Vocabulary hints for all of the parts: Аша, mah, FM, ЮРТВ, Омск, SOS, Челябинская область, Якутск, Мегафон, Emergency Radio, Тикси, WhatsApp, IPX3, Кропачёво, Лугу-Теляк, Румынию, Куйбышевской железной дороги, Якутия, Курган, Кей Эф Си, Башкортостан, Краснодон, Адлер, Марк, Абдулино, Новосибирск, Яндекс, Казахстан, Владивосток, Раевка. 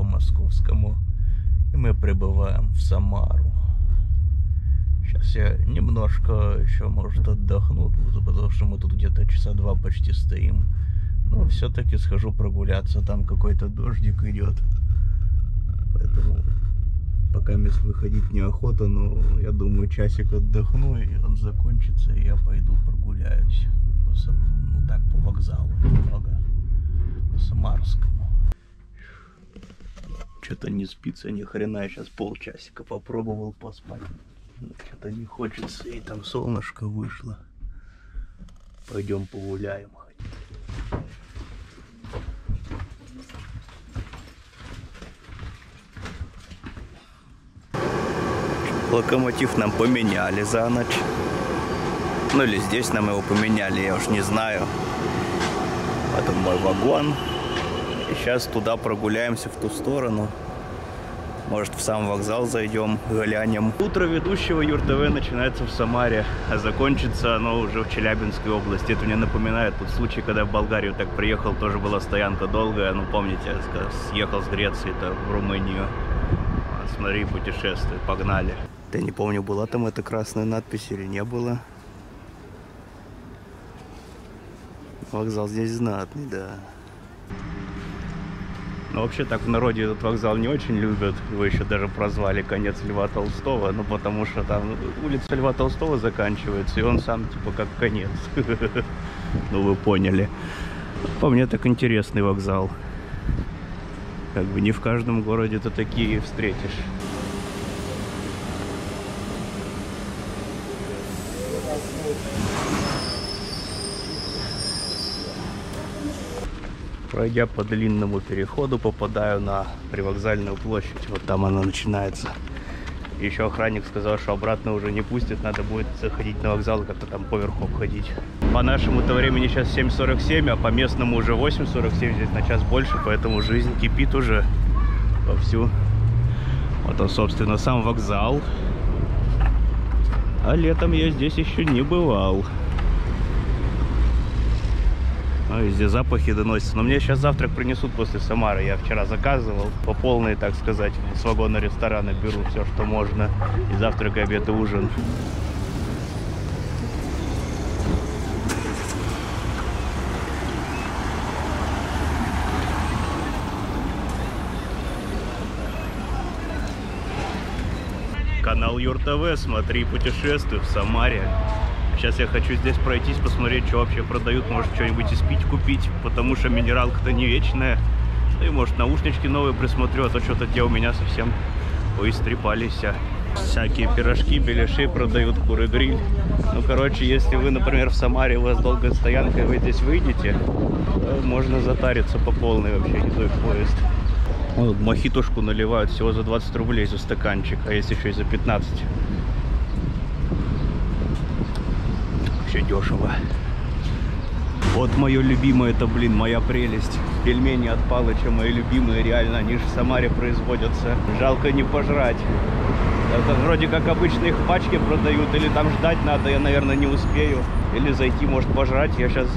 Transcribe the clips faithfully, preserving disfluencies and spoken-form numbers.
по московскому, и мы прибываем в Самару. Сейчас я немножко еще, может, отдохну, потому что мы тут где-то часа два почти стоим. Но все-таки схожу прогуляться, там какой-то дождик идет. Поэтому пока мест выходить неохота, но я думаю, часик отдохну, и он закончится, и я пойду прогуляюсь. По, ну так, по вокзалу немного, по Самарскому. Что-то не спится ни хрена, я сейчас полчасика попробовал поспать. Что-то не хочется, и там солнышко вышло. Пойдем погуляем. Локомотив нам поменяли за ночь. Ну или здесь нам его поменяли, я уж не знаю. Это мой вагон. И сейчас туда прогуляемся, в ту сторону. Может, в сам вокзал зайдем, глянем. Утро ведущего ЮРТВ начинается в Самаре, а закончится оно уже в Челябинской области. Это мне напоминает тот случай, когда в Болгарию так приехал, тоже была стоянка долгая. Ну, помните, съехал с Греции-то в Румынию. Смотри, путешествие, погнали. Я не помню, была там эта красная надпись или не было. Вокзал здесь знатный, да. Но вообще так в народе этот вокзал не очень любят. Его еще даже прозвали конец Льва Толстого. Ну потому что там улица Льва Толстого заканчивается, и он сам типа как конец. Ну вы поняли. По мне так интересный вокзал. Как бы не в каждом городе ты такие встретишь. Пройдя по длинному переходу, попадаю на привокзальную площадь. Вот там она начинается. Еще охранник сказал, что обратно уже не пустят. Надо будет заходить на вокзал и как-то там поверху обходить. По нашему-то времени сейчас семь сорок семь, а по местному уже восемь сорок семь, здесь на час больше, поэтому жизнь кипит уже вовсю. Вот он, собственно, сам вокзал. А летом я здесь еще не бывал. А везде запахи доносятся. Но мне сейчас завтрак принесут после Самары. Я вчера заказывал по полной, так сказать. С вагона ресторана беру все, что можно. И завтрак, и обед, и ужин. Канал ЮРТВ. Смотри путешествия в Самаре. Сейчас я хочу здесь пройтись, посмотреть, что вообще продают. Может, что-нибудь испить, купить, потому что минералка-то не вечная. Ну и, может, наушнички новые присмотрю, а то что-то те у меня совсем поистрепались. Всякие пирожки, беляши продают, куры гриль. Ну, короче, если вы, например, в Самаре, у вас долгая стоянка, и вы здесь выйдете, то можно затариться по полной вообще, не той поезд. Вот, мохитушку наливают всего за двадцать рублей за стаканчик, а есть еще и за пятнадцать. Все дешево. Вот мое любимое, это, блин, моя прелесть. Пельмени от Палыча, мои любимые, реально, они же в Самаре производятся. Жалко не пожрать. Это вроде как обычно их в пачке продают, или там ждать надо, я, наверное, не успею. Или зайти, может, пожрать. Я сейчас,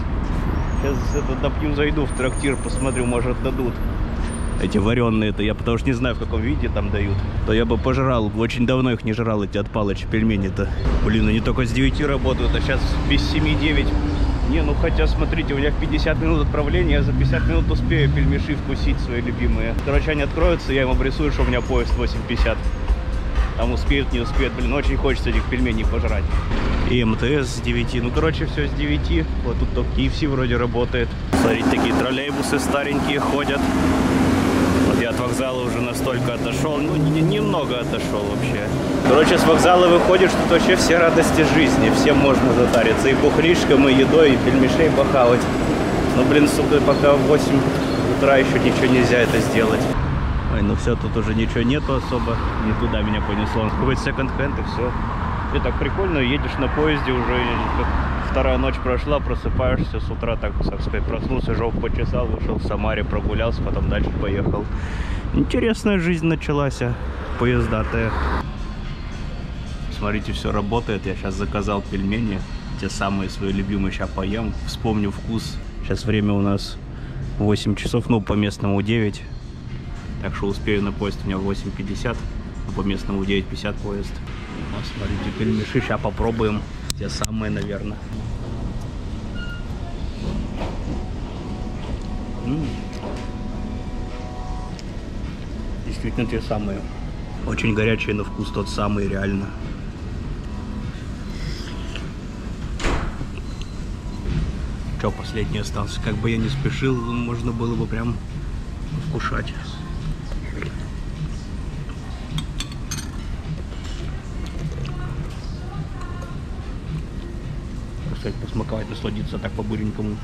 сейчас это допью, зайду в трактир, посмотрю, может, дадут. Эти вареные-то, я потому что не знаю, в каком виде там дают. То я бы пожрал, очень давно их не жрал, эти от Палыча пельмени-то. Блин, они только с девяти работают, а сейчас без семи девять. Не, ну хотя, смотрите, у меня в пятьдесят минут отправления, я за пятьдесят минут успею пельмеши вкусить свои любимые. Короче, они откроются, я им обрисую, что у меня поезд восемь пятьдесят. Там успеют, не успеют, блин, очень хочется этих пельменей пожрать. И МТС с девяти, ну короче, все с девяти. Вот тут только Кей Эф Си вроде работает. Смотрите, такие троллейбусы старенькие ходят. Я от вокзала уже настолько отошел, ну, немного отошел вообще. Короче, с вокзала выходишь, тут вообще все радости жизни, всем можно затариться. И бухлишком, и едой, и пельмешей похавать. Но, блин, сука, пока в восемь утра еще ничего нельзя это сделать. Ой, ну все, тут уже ничего нету особо, не туда меня понесло. Какой-то секонд-хенд и все. И так прикольно, едешь на поезде уже, как вторая ночь прошла, просыпаешься с утра, так, так сказать, проснулся, жопу почесал, вышел в Самаре, прогулялся, потом дальше поехал. Интересная жизнь началась, поездатая. Смотрите, все работает, я сейчас заказал пельмени, те самые свои любимые, сейчас поем, вспомню вкус. Сейчас время у нас восемь часов, ну по местному девять. Так что успею на поезд, у меня восемь пятьдесят, а по местному девять пятьдесят поезд. Смотрите, пельмеши, сейчас попробуем. Те самые, наверное. М-м. Действительно те самые. Очень горячие, но вкус тот самый, реально. Чё, последняя станция? Как бы я не спешил, можно было бы прям вкушать. Кстати, посмаковать, насладиться так по-буренькому.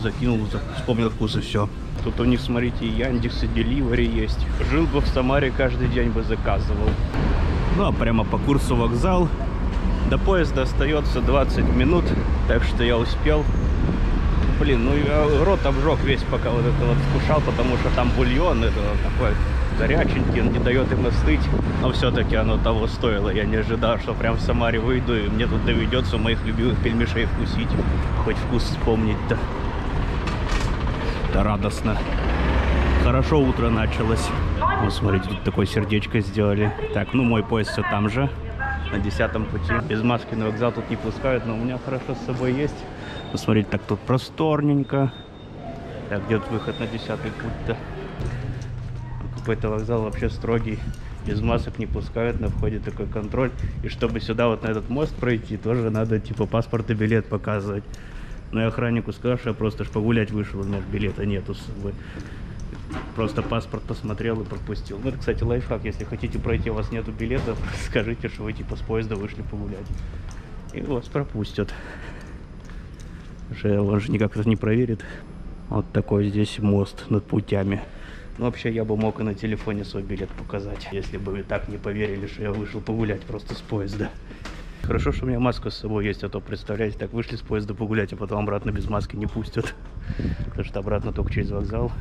Закинул, вспомнил вкус и все. Тут у них, смотрите, Яндекс и Деливари есть. Жил бы в Самаре, каждый день бы заказывал. Ну, а прямо по курсу вокзал. До поезда остается двадцать минут, так что я успел. Блин, ну я рот обжег весь, пока вот это вот вкушал, потому что там бульон, это вот такой горяченький, он не дает им остыть. Но все-таки оно того стоило. Я не ожидал, что прям в Самаре выйду, и мне тут доведется моих любимых пельмешей вкусить. Хоть вкус вспомнить-то. Да радостно. Хорошо утро началось. Вот смотрите, тут такое сердечко сделали. Так, ну мой поезд все там же. На десятом пути. Без маски на вокзал тут не пускают, но у меня хорошо с собой есть. Посмотрите, так тут просторненько. Так, где тут выход на десятый путь-то? Какой-то вокзал вообще строгий. Без масок не пускают, на входе такой контроль. И чтобы сюда вот на этот мост пройти, тоже надо типа паспорт и билет показывать. Но я охраннику сказал, что я просто ж погулять вышел, у меня билета нету с собой. Просто паспорт посмотрел и пропустил. Ну, это, кстати, лайфхак. Если хотите пройти, у вас нету билета, скажите, что вы типа с поезда вышли погулять. И вас пропустят. Уже он же никак это не проверит. Вот такой здесь мост над путями. Ну, вообще, я бы мог и на телефоне свой билет показать, если бы вы так не поверили, что я вышел погулять просто с поезда. Хорошо, что у меня маска с собой есть, а то, представляете, так вышли с поезда погулять, а потом обратно без маски не пустят. Потому что обратно только через вокзал.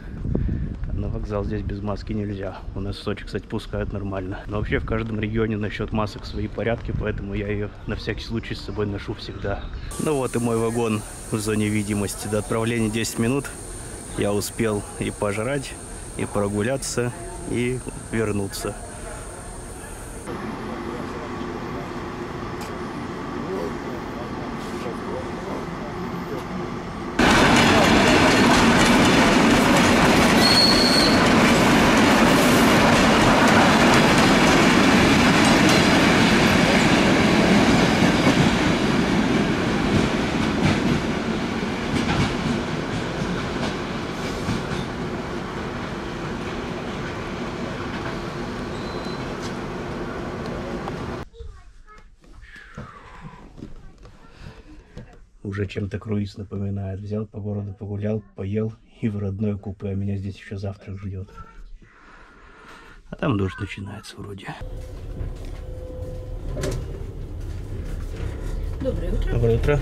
А на вокзал здесь без маски нельзя. У нас в Сочи, кстати, пускают нормально. Но вообще в каждом регионе насчет масок свои порядки, поэтому я ее на всякий случай с собой ношу всегда. Ну вот и мой вагон в зоне видимости. До отправления десять минут я успел и пожрать, и прогуляться, и вернуться. Уже чем-то круиз напоминает. Взял по городу, погулял, поел и в родное купе. А меня здесь еще завтрак ждет. А там дождь начинается вроде. Доброе утро. Доброе утро.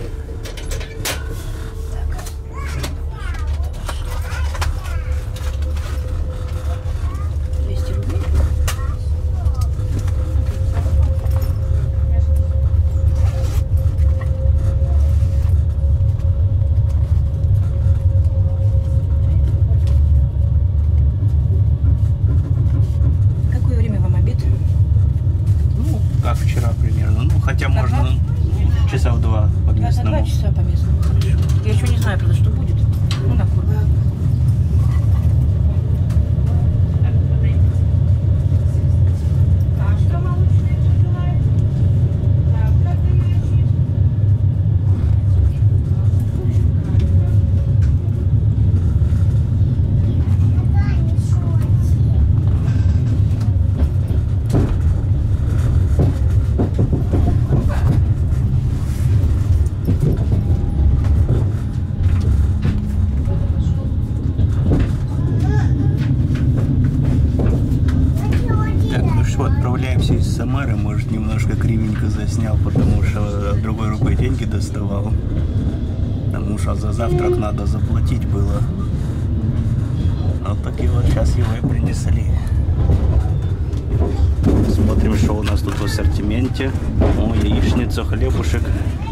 Хлебушек,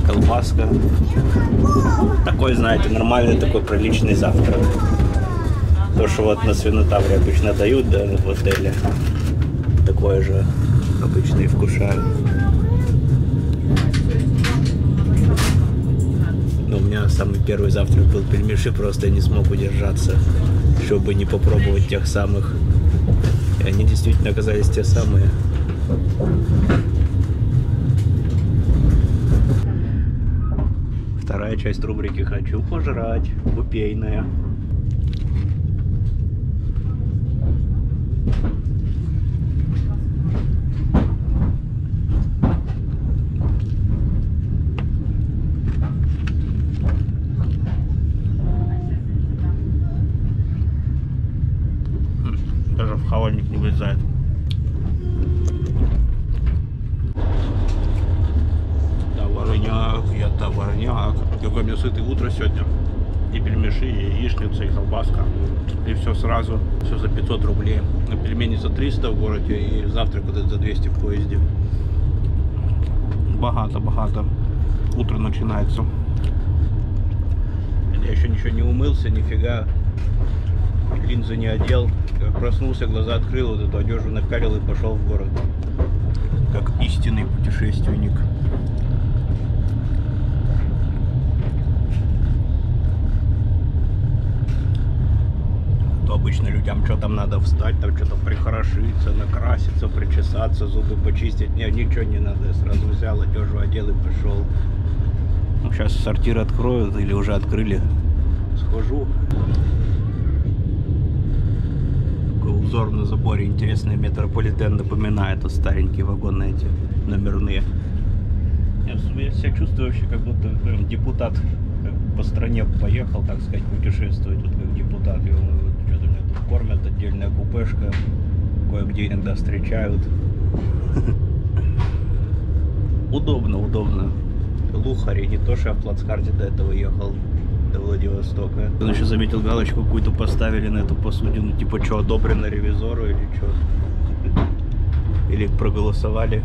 колбаска. Такой, знаете, нормальный такой приличный завтрак. То, что вот на свинотавре обычно дают, да, в отеле. Такое же обычно и вкушаю. Но у меня самый первый завтрак был пельмеши, просто я не смог удержаться, чтобы не попробовать тех самых. И они действительно оказались те самые. Вторая часть рубрики «Хочу пожрать», бупейная. Даже в холодильник не влезает. Товарняк, я товарняк. Какое мне сытое утро сегодня. И пельмеши, и яичница, и колбаска. И все сразу. Все за пятьсот рублей. На пельмени за триста в городе, и завтрак вот это за двести в поезде. Богато-богато. Утро начинается. Я еще ничего не умылся, нифига. Линзы не одел. Как проснулся, глаза открыл, вот эту одежду напялил и пошел в город. Как истинный путешественник. То обычно людям что там надо встать, там что-то прихорошиться, накраситься, причесаться, зубы почистить. Нет, ничего не надо. Я сразу взял одежду, одел и пошел. Ну, сейчас сортир откроют или уже открыли. Схожу. Узор на заборе интересный, метрополитен напоминает, вот старенькие вагоны эти номерные. Я себя чувствую вообще, как будто прям депутат по стране поехал, так сказать, путешествовать, вот как депутат. И вот, что-то меня тут кормят, отдельная купешка, кое-где иногда встречают. Удобно, удобно. Лухари, не то, что я в плацкарте до этого ехал. До Владивостока. Он еще заметил, галочку какую-то поставили на эту посудину, типа что, одобрено ревизору или что? Или проголосовали,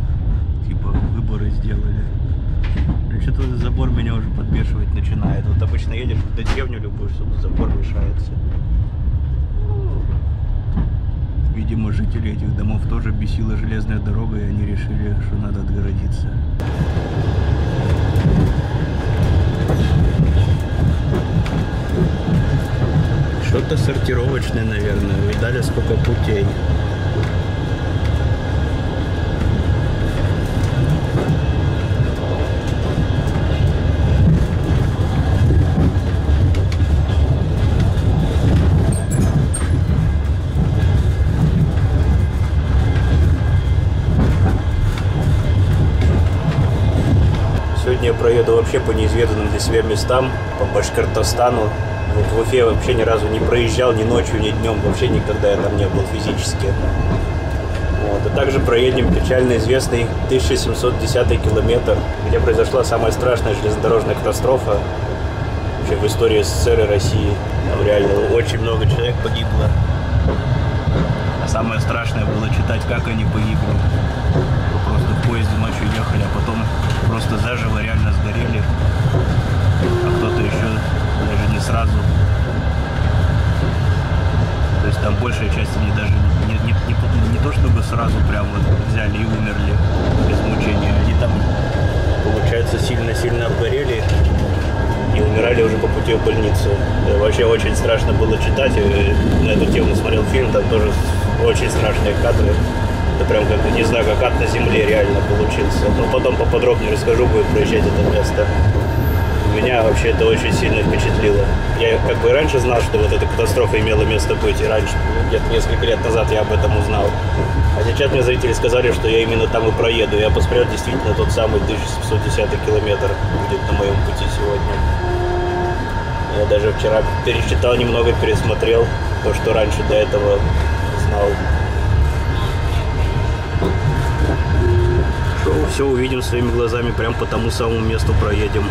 типа выборы сделали. Что-то этот забор меня уже подбешивать начинает. Вот обычно едешь до деревню любую, чтобы забор мешается. Видимо, жители этих домов тоже бесила железная дорога, и они решили, что надо отгородиться. Что-то сортировочное, наверное. Видали, сколько путей. Сегодня я проеду вообще по неизведанным для себя местам, по Башкортостану. Вот в Уфе вообще ни разу не проезжал, ни ночью, ни днем, вообще никогда я там не был физически. Вот. А также проедем печально известный тысяча семьсот десятый километр, где произошла самая страшная железнодорожная катастрофа вообще в истории СССР и России. Там реально очень много человек погибло. А самое страшное было читать, как они погибли. Просто в поезде ночью ехали, а потом просто заживо реально сгорели. А кто-то еще... даже не сразу. То есть там большая часть они даже не, не, не, не то чтобы сразу прям вот взяли и умерли без мучения. Они там, получается, сильно-сильно обгорели и умирали уже по пути в больницу. И вообще очень страшно было читать. И на эту тему смотрел фильм, там тоже очень страшные кадры. Это прям как, не знаю, как ад на земле реально получился. Но потом поподробнее расскажу, будет проезжать это место. Меня вообще это очень сильно впечатлило. Я как бы раньше знал, что вот эта катастрофа имела место быть, и раньше, где-то несколько лет назад я об этом узнал. А сейчас мне зрители сказали, что я именно там и проеду. Я посмотрел действительно тот самый тысяча семьсот десятый километр будет на моем пути сегодня. Я даже вчера пересчитал немного, пересмотрел то, что раньше до этого знал. Шо, все увидим своими глазами, прям по тому самому месту проедем.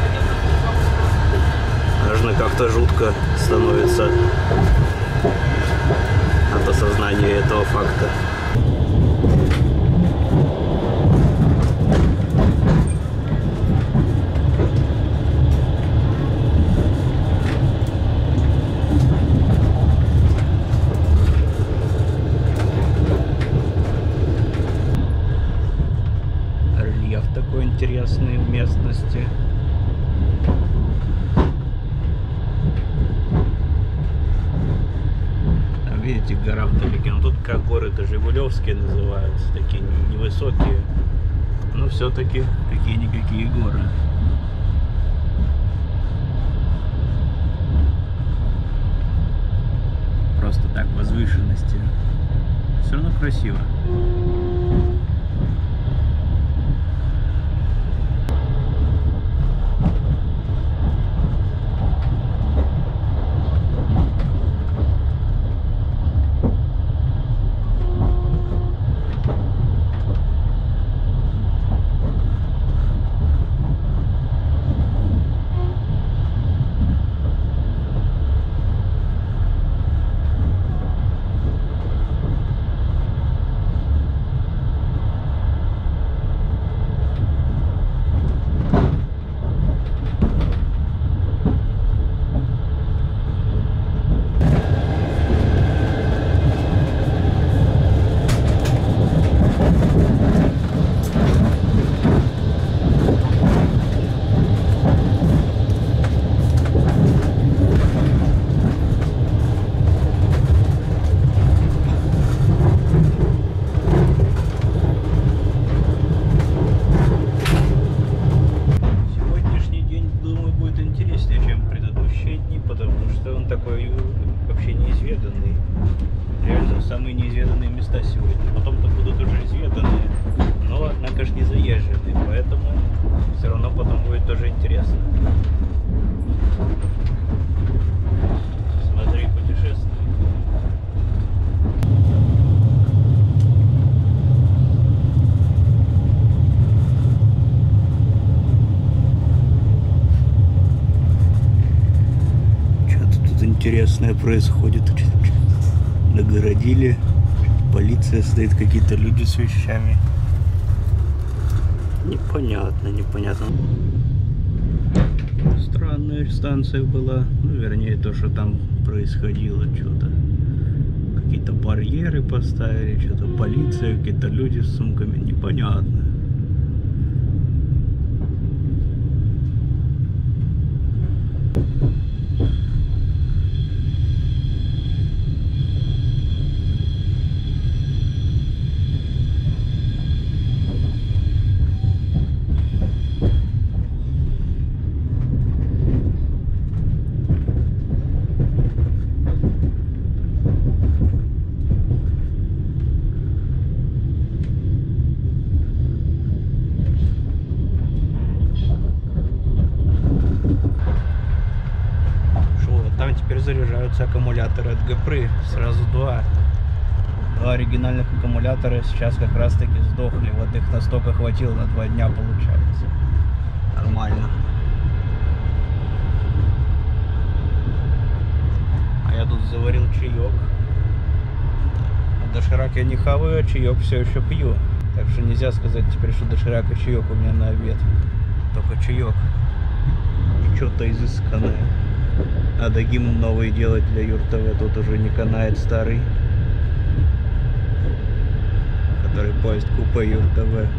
Как-то жутко становится от осознания этого факта. я в такой интересной местности. Там, видите, гора вдалеке. Ну, тут как горы-то Жигулевские называются, такие невысокие. Но все-таки какие-никакие горы. Просто так, возвышенности. Все равно красиво. Интересное происходит. Нагородили. Полиция стоит, какие-то люди с вещами. Непонятно, непонятно. Странная станция была. Ну, вернее, то, что там происходило, что-то. Какие-то барьеры поставили, что-то полиция, какие-то люди с сумками. Непонятно. Аккумуляторы от Гепры, сразу два два оригинальных аккумулятора сейчас как раз таки сдохли. Вот их настолько хватило на два дня, получается нормально. А я тут заварил чаек. Доширак я не хаваю, а чаек все еще пью, так что нельзя сказать теперь, что доширак и чаек у меня на обед, только чаек и что-то изысканное. Надо гимн новый делать для ЮРТВ, тут уже не канает старый, который поезд купе ЮРТВ.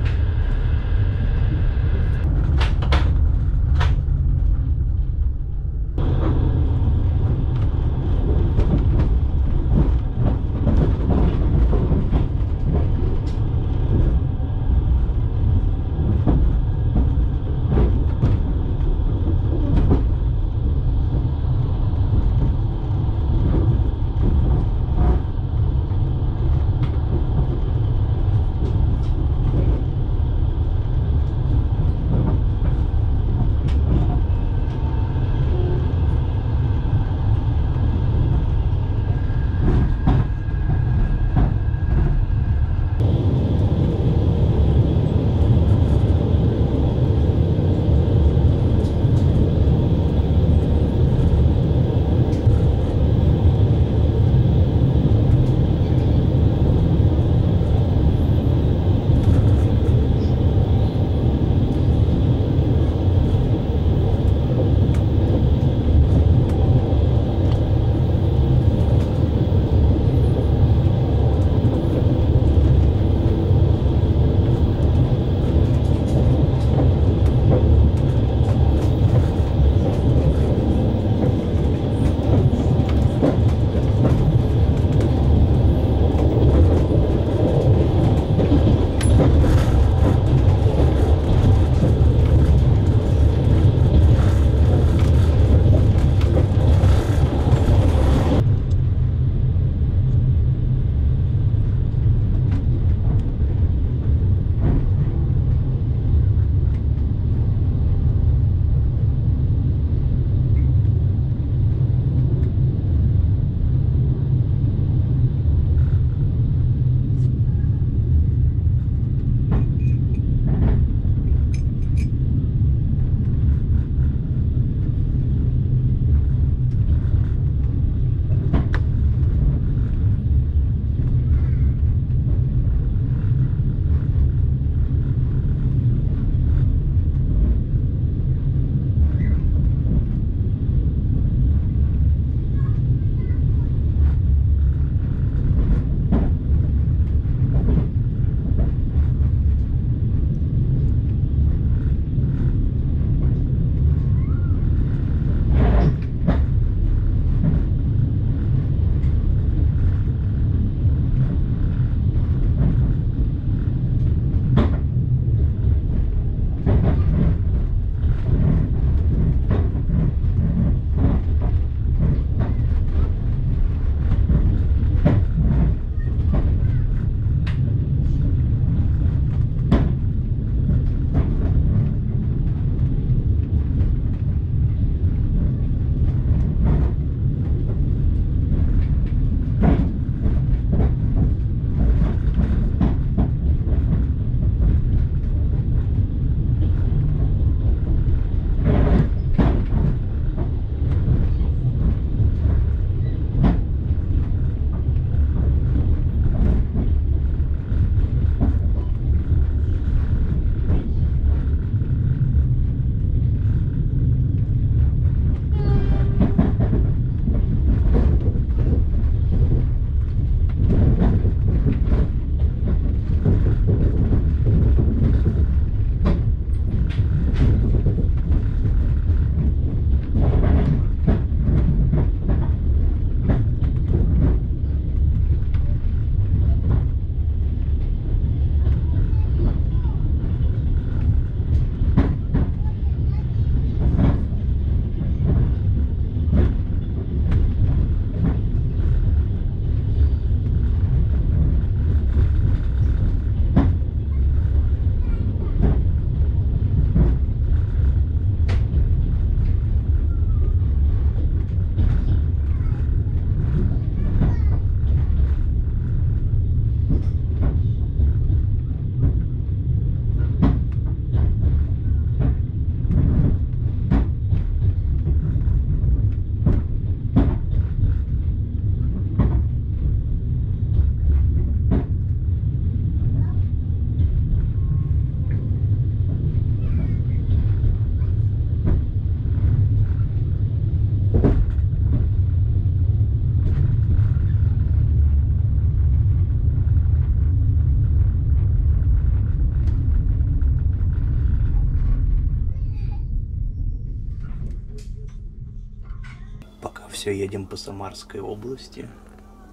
все едем по Самарской области.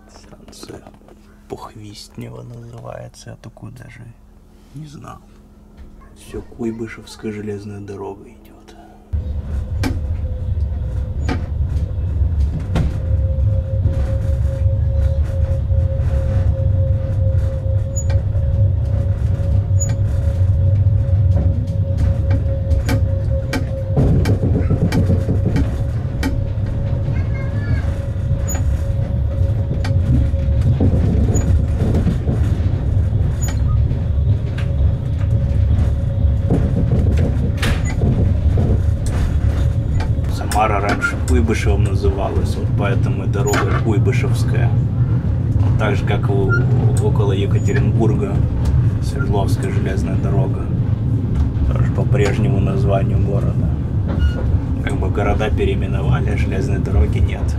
Станция Пухвистнево называется, я такую даже не знал. Все Куйбышевской железной дорогой идет. Куйбышевым называлась, вот поэтому и дорога Куйбышевская. Так же, как и около Екатеринбурга, Свердловская железная дорога. Тоже по прежнему названию города. Как бы города переименовали, а железной дороги нет.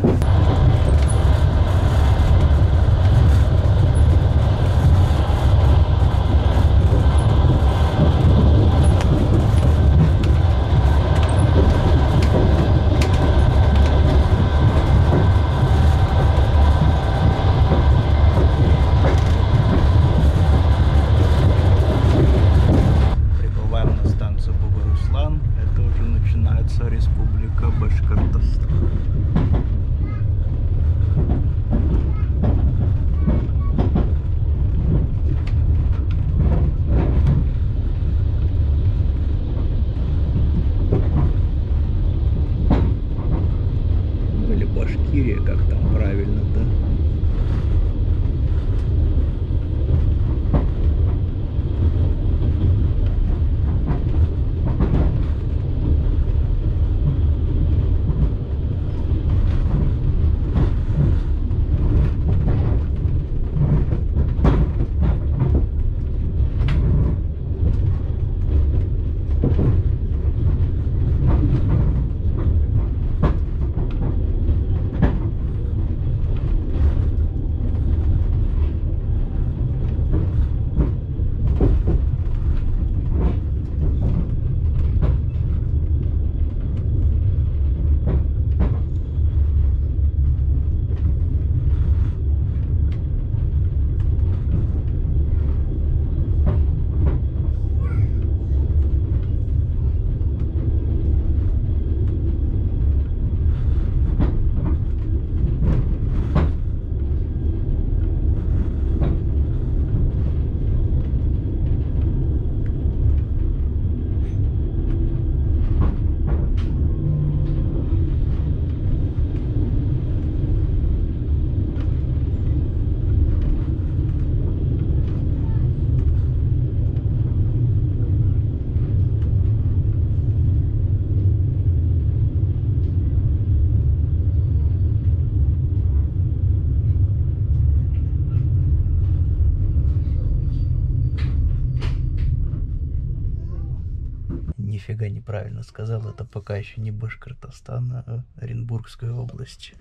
Нифига неправильно сказал, это пока еще не Башкортостан, а Оренбургская область.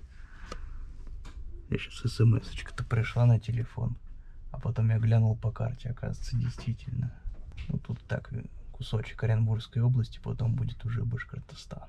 Я сейчас смс-очка-то пришла на телефон, а потом я глянул по карте, оказывается, действительно. Ну тут так, кусочек Оренбургской области, потом будет уже Башкортостан.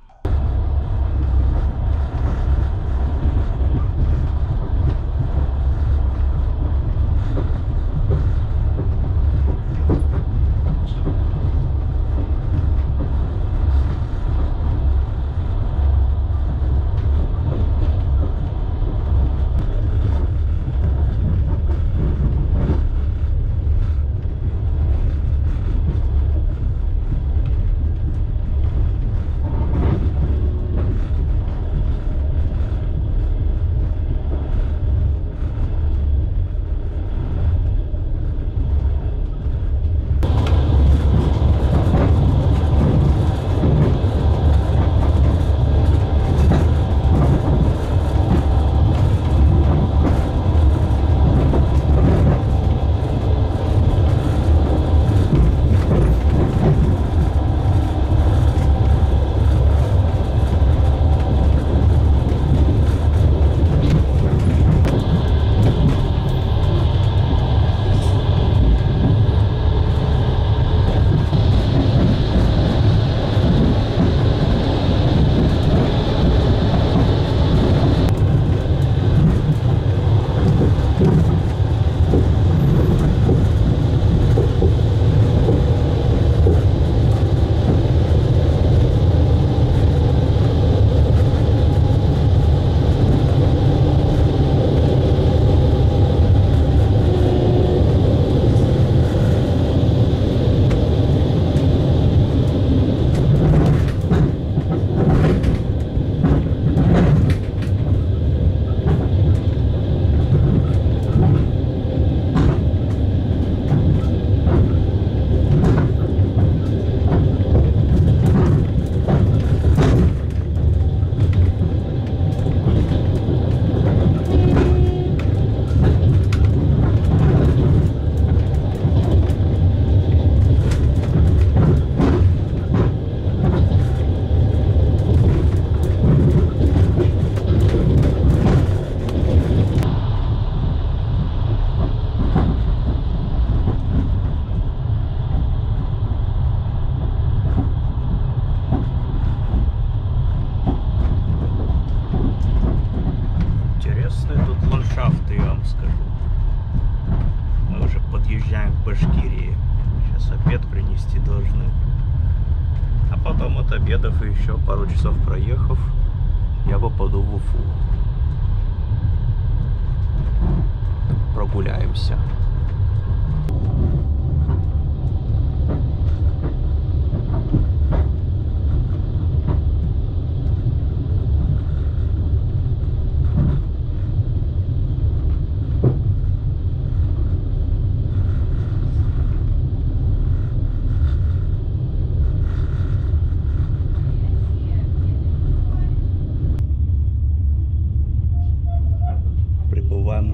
минут, обедов и еще пару часов проехав, я попаду в Уфу. Прогуляемся.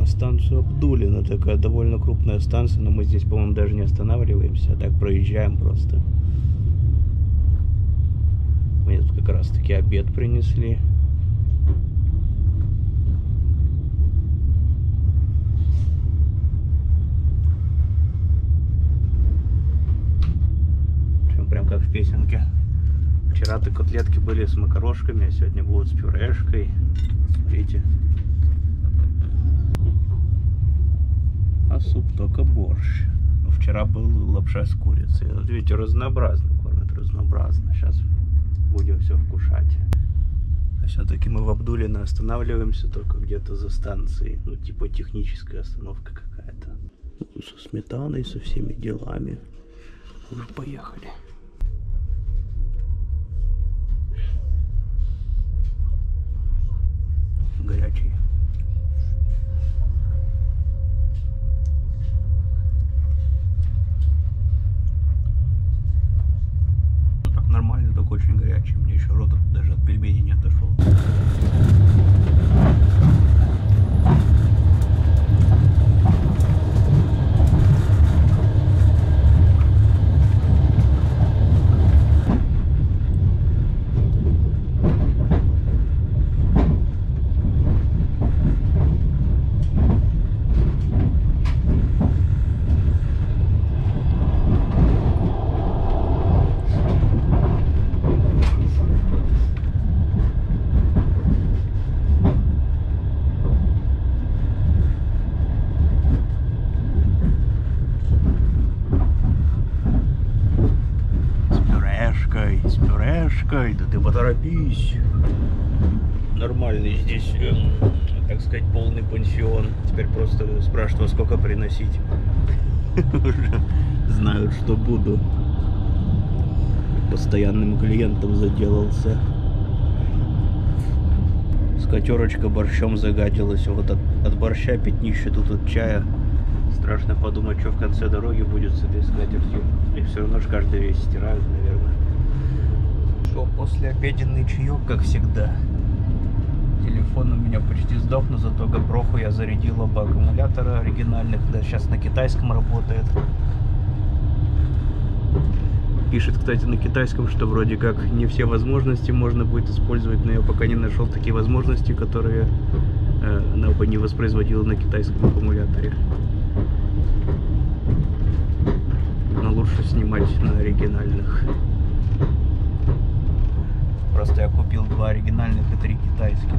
Станцию Абдулино, такая довольно крупная станция, но мы здесь, по-моему, даже не останавливаемся, а так проезжаем просто. Мне тут как раз-таки обед принесли. Прям, прям как в песенке. Вчера-то котлетки были с макарошками, а сегодня будут с пюрешкой. Смотрите. А суп только борщ. Вчера был лапша с курицей. Вот видите, разнообразно кормят, разнообразно. Сейчас будем все вкушать. А все-таки мы в Абдулино останавливаемся только где-то за станцией. Ну, типа техническая остановка какая-то. Со сметаной, со всеми делами. Уже поехали. Горячий. Нормально, только очень горячий. Мне еще рот даже от пельменей не отошел. Да ты поторопись. Нормальный здесь, так сказать, полный пансион. Теперь просто спрашивают, во сколько приносить. Уже знают, что буду. Постоянным клиентом заделался. Скатерочка борщом загадилась. Вот от, от борща пятнище, тут от чая. Страшно подумать, что в конце дороги будет с этой скатертью. И все равно же каждый весь стирают, наверное. После обеденный чаек, как всегда. Телефон у меня почти сдох, но зато гопроху я зарядил оба аккумулятора оригинальных. Да, сейчас на китайском работает. Пишет, кстати, на китайском, что вроде как не все возможности можно будет использовать, но я пока не нашел такие возможности, которые э, она бы не воспроизводила на китайском аккумуляторе. Но лучше снимать на оригинальных. Просто я купил два оригинальных и три китайских.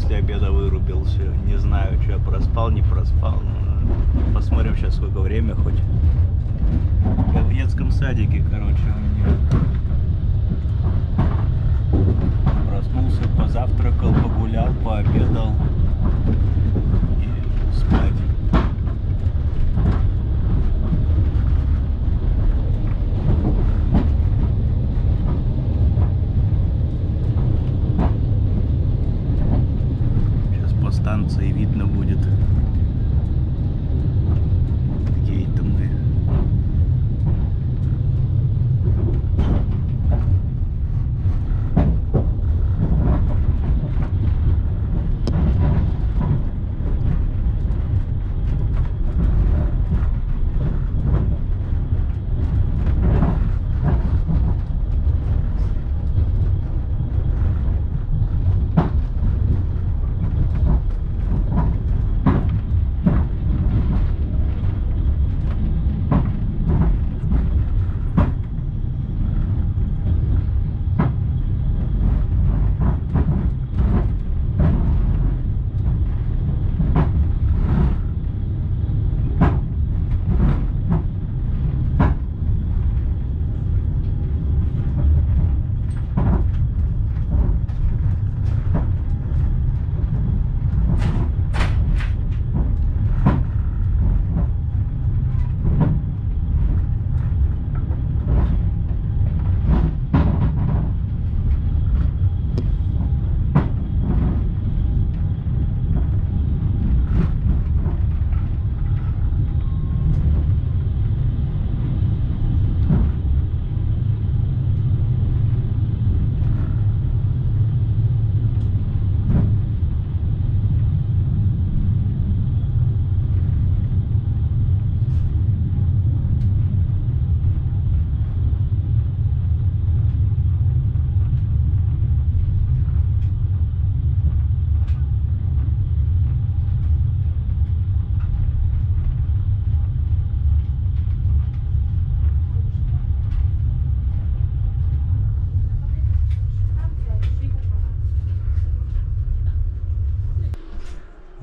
после обеда вырубился. Не знаю, что я проспал, не проспал. Но посмотрим сейчас, сколько время хоть. Как в детском садике, короче, у меня. Проснулся, позавтракал, погулял, пообедал. И спать. И видно будет, где это мы.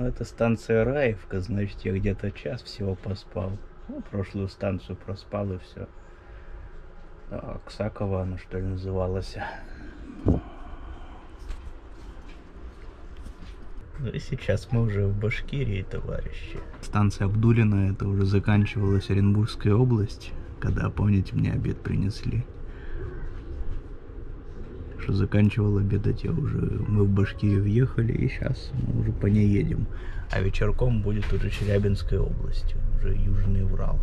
Это станция Раевка, значит, я где-то час всего поспал. Ну, прошлую станцию проспал и все. А, Ксакова она, что ли, называлась. Ну и сейчас мы уже в Башкирии, товарищи. Станция Абдулино, это уже заканчивалась Оренбургская область, когда, помните, мне обед принесли. Заканчивал обедать я уже, мы в Башкирию въехали, и сейчас мы уже по ней едем, а вечерком будет уже Челябинская область, уже Южный Урал.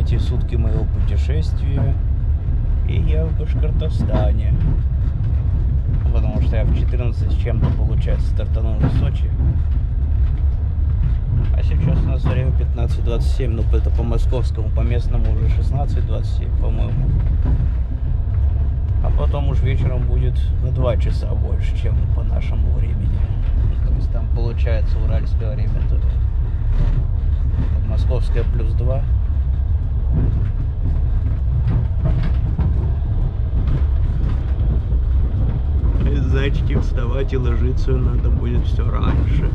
эти сутки моего путешествия, и я в Башкортостане. Потому что я в четырнадцать с чем-то, получается, стартанул в Сочи. А сейчас у нас время пятнадцать двадцать семь, ну это по московскому, по местному уже шестнадцать двадцать семь, по-моему. А потом уж вечером будет на два часа больше, чем по нашему времени. То есть там получается уральское время, то московское плюс два. И, зайчики, вставать и ложиться надо будет все раньше.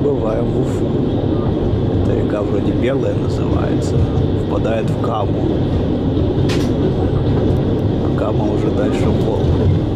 прибываем в Уфу. Эта река вроде Белая называется, впадает в Каму. А Кама уже дальше Волга.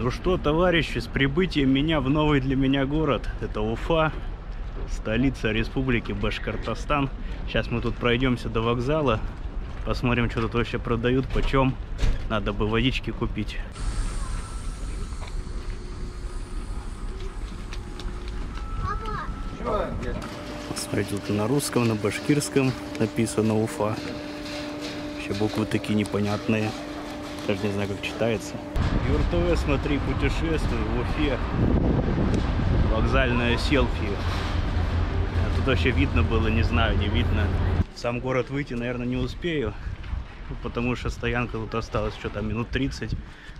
Ну что, товарищи, с прибытием меня в новый для меня город. Это Уфа, столица республики Башкортостан. Сейчас мы тут пройдемся до вокзала, посмотрим, что тут вообще продают, почем. Надо бы водички купить. Смотрите, тут на русском, на башкирском написано Уфа. Вообще буквы такие непонятные. Даже не знаю, как читается. ЮРТВ, смотри, путешествую в Уфе. Вокзальное селфи. А тут вообще видно было, не знаю, не видно. В сам город выйти, наверное, не успею. Потому что стоянка тут осталась что-то минут тридцать.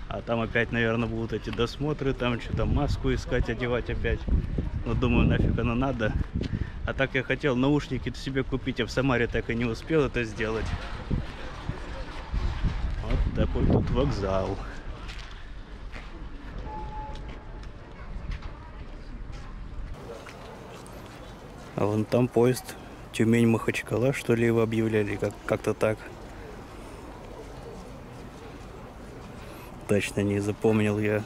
А там опять, наверное, будут эти досмотры. Там что-то маску искать, одевать опять. Но думаю, нафиг оно надо. А так я хотел наушники себе купить, а в Самаре так и не успел это сделать. Такой тут вокзал. А вон там поезд Тюмень-Махачкала, что ли, его объявляли, как- как-то так. Точно не запомнил я.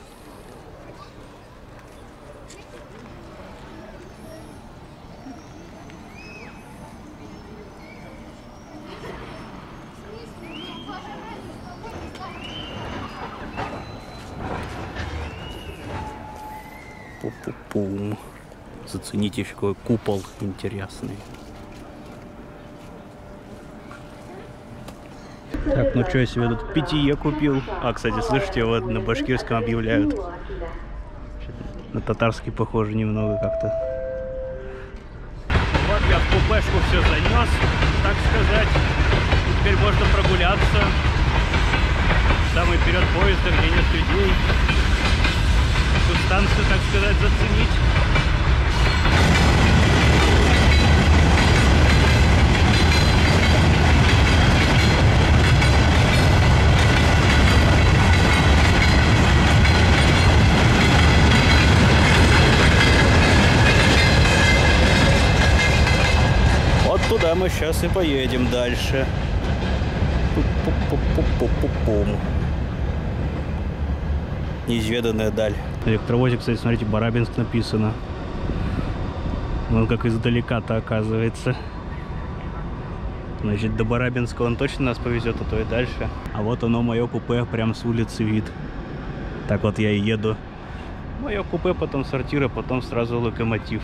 Пу-пу-пум. Зацените еще какой купол интересный. Так, ну что, я себе тут питье купил. А, кстати, слышите, вот на башкирском объявляют. На татарский похоже немного как-то. Вот я в купешку все занес, так сказать. Теперь можно прогуляться. Самый вперед поезда, где нет людей. Эту станцию, так сказать, заценить. Туда мы сейчас и поедем дальше. Пу-пу-пу-пу-пу-пу-пум. Неизведанная даль. Электровозик, кстати, смотрите, Барабинск написано. Он как издалека-то оказывается. Значит, до Барабинска он точно нас повезет, а то и дальше. А вот оно, мое купе, прям с улицы вид. Так вот я и еду. Мое купе, потом сортир, а потом сразу локомотив.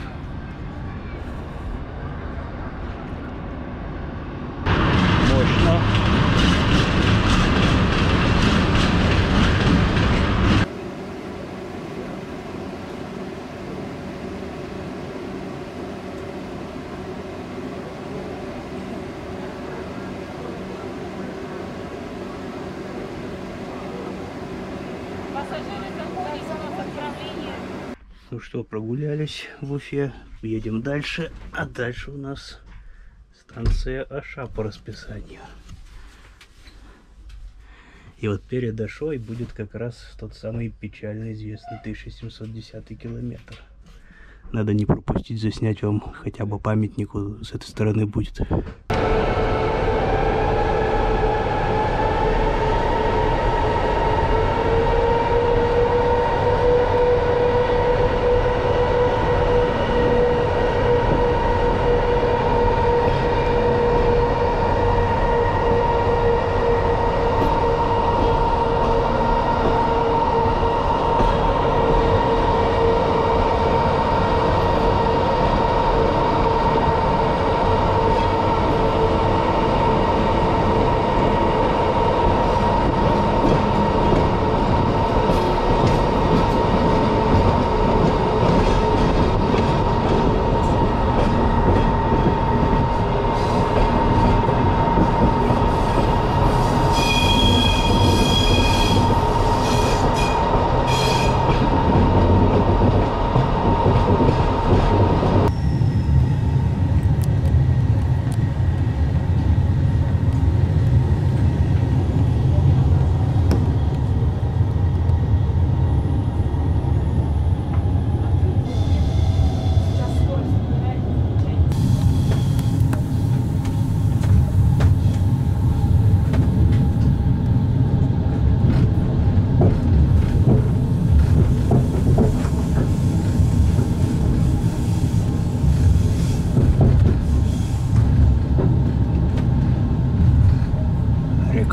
Ну что, прогулялись в Уфе, едем дальше, а дальше у нас станция Аша по расписанию. И вот перед Ашой будет как раз тот самый печально известный тысяча семьсот десятый километр. Надо не пропустить, заснять вам хотя бы памятнику, с этой стороны будет.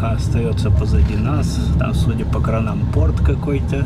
Остается позади нас, там, судя по кранам, порт какой-то.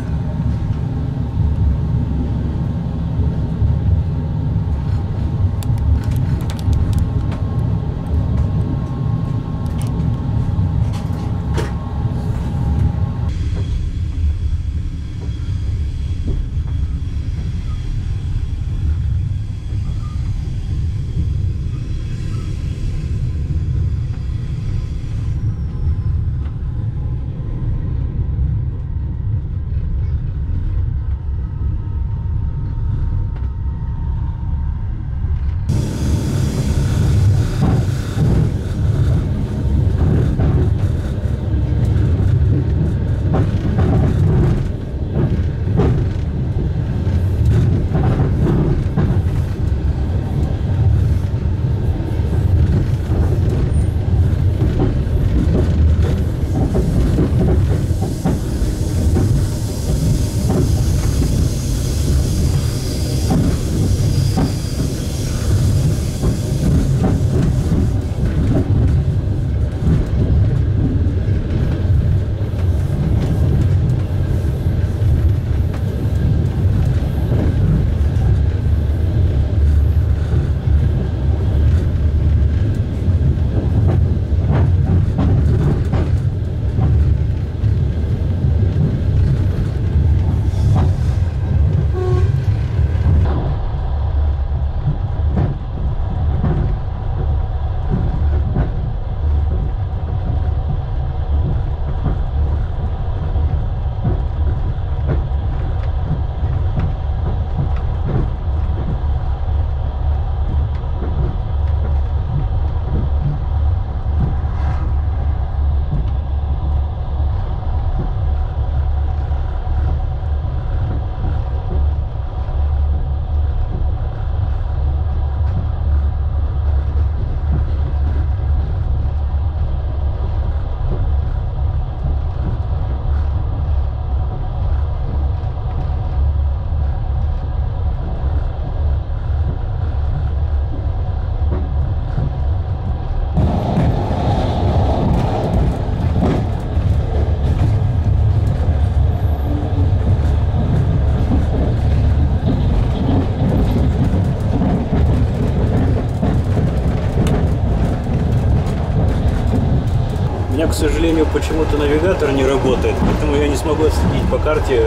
к сожалению, почему-то навигатор не работает, поэтому я не смогу отследить по карте,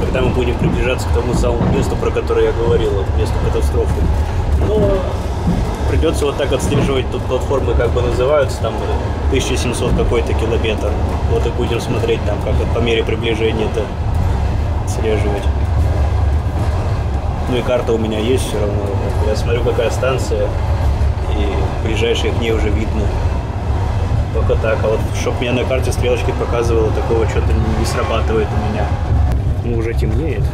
когда мы будем приближаться к тому самому месту, про которое я говорил, месту катастрофы. Но придется вот так отслеживать, тут платформы как бы называются, там тысяча семьсот какой-то километр. Вот и будем смотреть там, как по мере приближения это отслеживать. Ну и карта у меня есть все равно. Я смотрю, какая станция, и ближайшие к ней уже видно. Только так. А вот чтоб меня на карте стрелочки показывало, такого что-то не срабатывает у меня. Ну уже темнеет.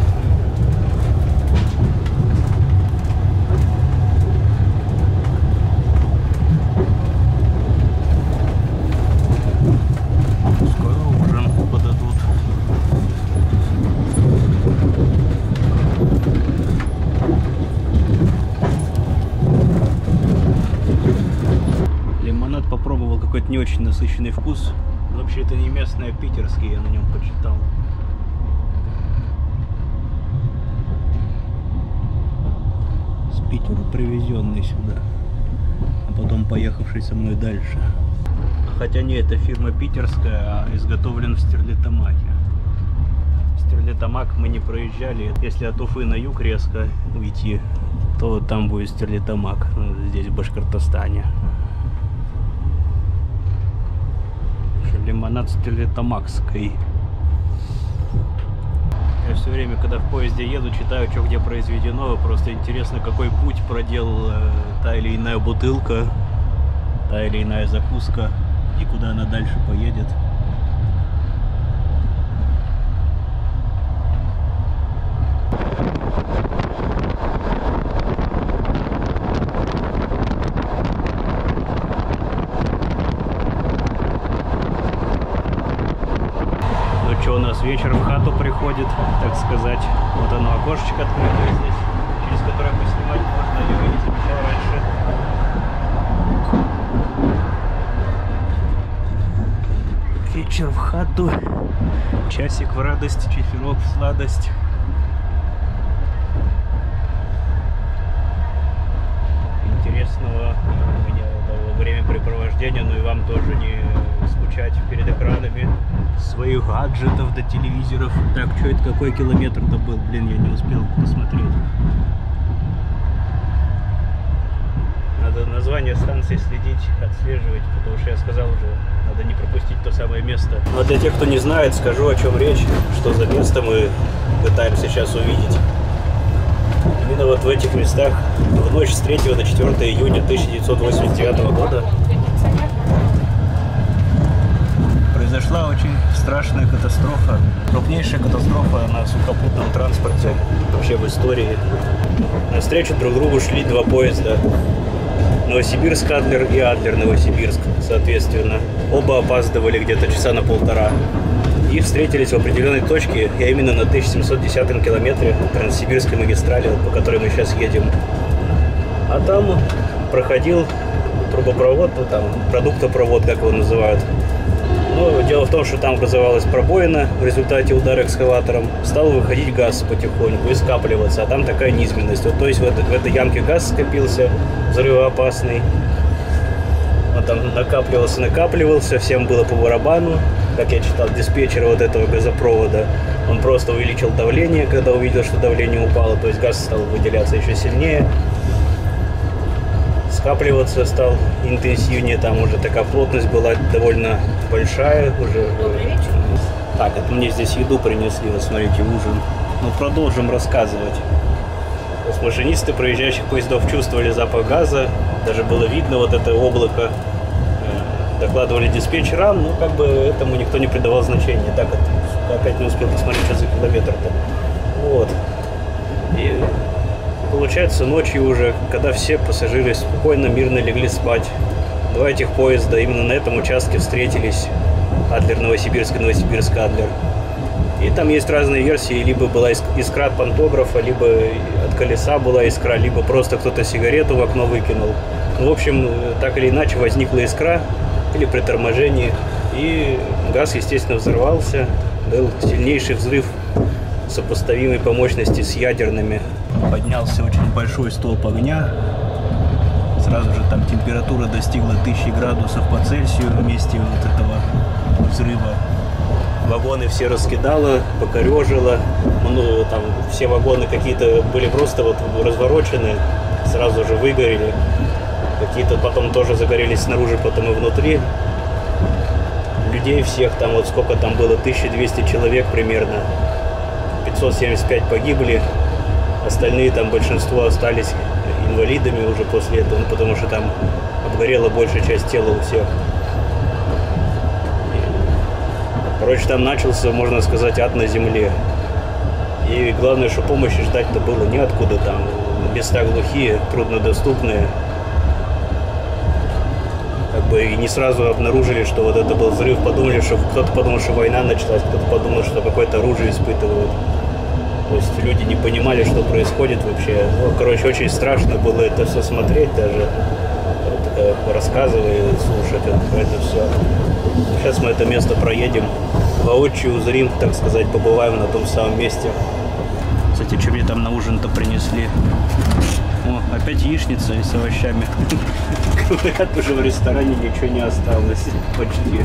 Не очень насыщенный вкус. Вообще это не местный, а питерский, я на нем почитал. С Питера привезенный сюда, а потом поехавший со мной дальше. Хотя не, это фирма питерская, а изготовлен в Стерлитамаке. Стерлитамак мы не проезжали. Если от Уфы на юг резко уйти, то там будет Стерлитамак, здесь в Башкортостане. Лимонад Стерлитамакской. Я все время, когда в поезде еду, читаю, что где произведено. Просто интересно, какой путь проделал та или иная бутылка, та или иная закуска, и куда она дальше поедет. Вечер в хату приходит, так сказать. Вот оно, окошечко открытое здесь, через которое поснимать можно, я его не замечал раньше. Вечер в хату, часик в радость, чефирок в сладость. Интересного у меня было времяпрепровождения, ну и вам тоже не скучать перед экранами своих гаджетов до телевизоров. Так, что это, какой километр-то был? Блин, я не успел посмотреть. Надо название станции следить, отслеживать, потому что я сказал уже, надо не пропустить то самое место. Но для тех, кто не знает, скажу, о чем речь, что за место мы пытаемся сейчас увидеть. Именно вот в этих местах в ночь с третьего на четвёртое июня тысяча девятьсот восемьдесят девятого года произошла очень страшная катастрофа, крупнейшая катастрофа на сухопутном транспорте вообще в истории. Навстречу друг другу шли два поезда, Новосибирск Адлер и Адлер Новосибирск, соответственно. Оба опаздывали где-то часа на полтора и встретились в определенной точке, а именно на тысяча семьсот десятом километре Транссибирской магистрали, по которой мы сейчас едем. А там проходил трубопровод, ну, там продуктопровод, как его называют. Но дело в том, что там образовалась пробоина в результате удара экскаватором. Стал выходить газ потихоньку и скапливаться, а там такая низменность. Вот, то есть в, это, в этой ямке газ скопился, взрывоопасный. Он там накапливался, накапливался, всем было по барабану. Как я читал, диспетчер вот этого газопровода, он просто увеличил давление, когда увидел, что давление упало. То есть газ стал выделяться еще сильнее. Скапливаться стал интенсивнее, там уже такая плотность была довольно большая уже. Так, это мне здесь еду принесли, вот смотрите, ужин. Ну, продолжим рассказывать. Машинисты проезжающих поездов чувствовали запах газа, даже было видно вот это облако. Докладывали диспетчерам, но как бы этому никто не придавал значения. Так, опять не успел посмотреть, что за километр-то. Вот. И... получается, ночью уже, когда все пассажиры спокойно, мирно легли спать, два этих поезда именно на этом участке встретились. Адлер-Новосибирск и Новосибирск-Адлер. И там есть разные версии. Либо была искра от пантографа, либо от колеса была искра, либо просто кто-то сигарету в окно выкинул. Ну, в общем, так или иначе возникла искра или при торможении. И газ, естественно, взорвался. Был сильнейший взрыв, сопоставимый по мощности с ядерными. Поднялся очень большой столб огня, сразу же там температура достигла тысячи градусов по Цельсию вместе вот этого взрыва. Вагоны все раскидало, покорежило, ну, там все вагоны какие-то были просто вот разворочены, сразу же выгорели, какие-то потом тоже загорелись снаружи, потом и внутри. Людей всех там вот сколько там было, тысяча двести человек примерно, пятьсот семьдесят пять погибли, остальные там большинство остались инвалидами уже после этого, ну, потому что там обгорела большая часть тела у всех. Короче, там начался, можно сказать, ад на земле. И главное, что помощи ждать-то было неоткуда, там места глухие, труднодоступные. Как бы и не сразу обнаружили, что вот это был взрыв, подумали, что кто-то подумал, что война началась, кто-то подумал, что какое-то оружие испытывают. То есть люди не понимали, что происходит вообще. Ну, короче, очень страшно было это все смотреть даже. Рассказывай, слушать это, это все. Сейчас мы это место проедем, воочию узрим, так сказать, побываем на том самом месте. Кстати, что мне там на ужин-то принесли? О, опять яичница и с овощами. Говорят, уже в ресторане ничего не осталось почти.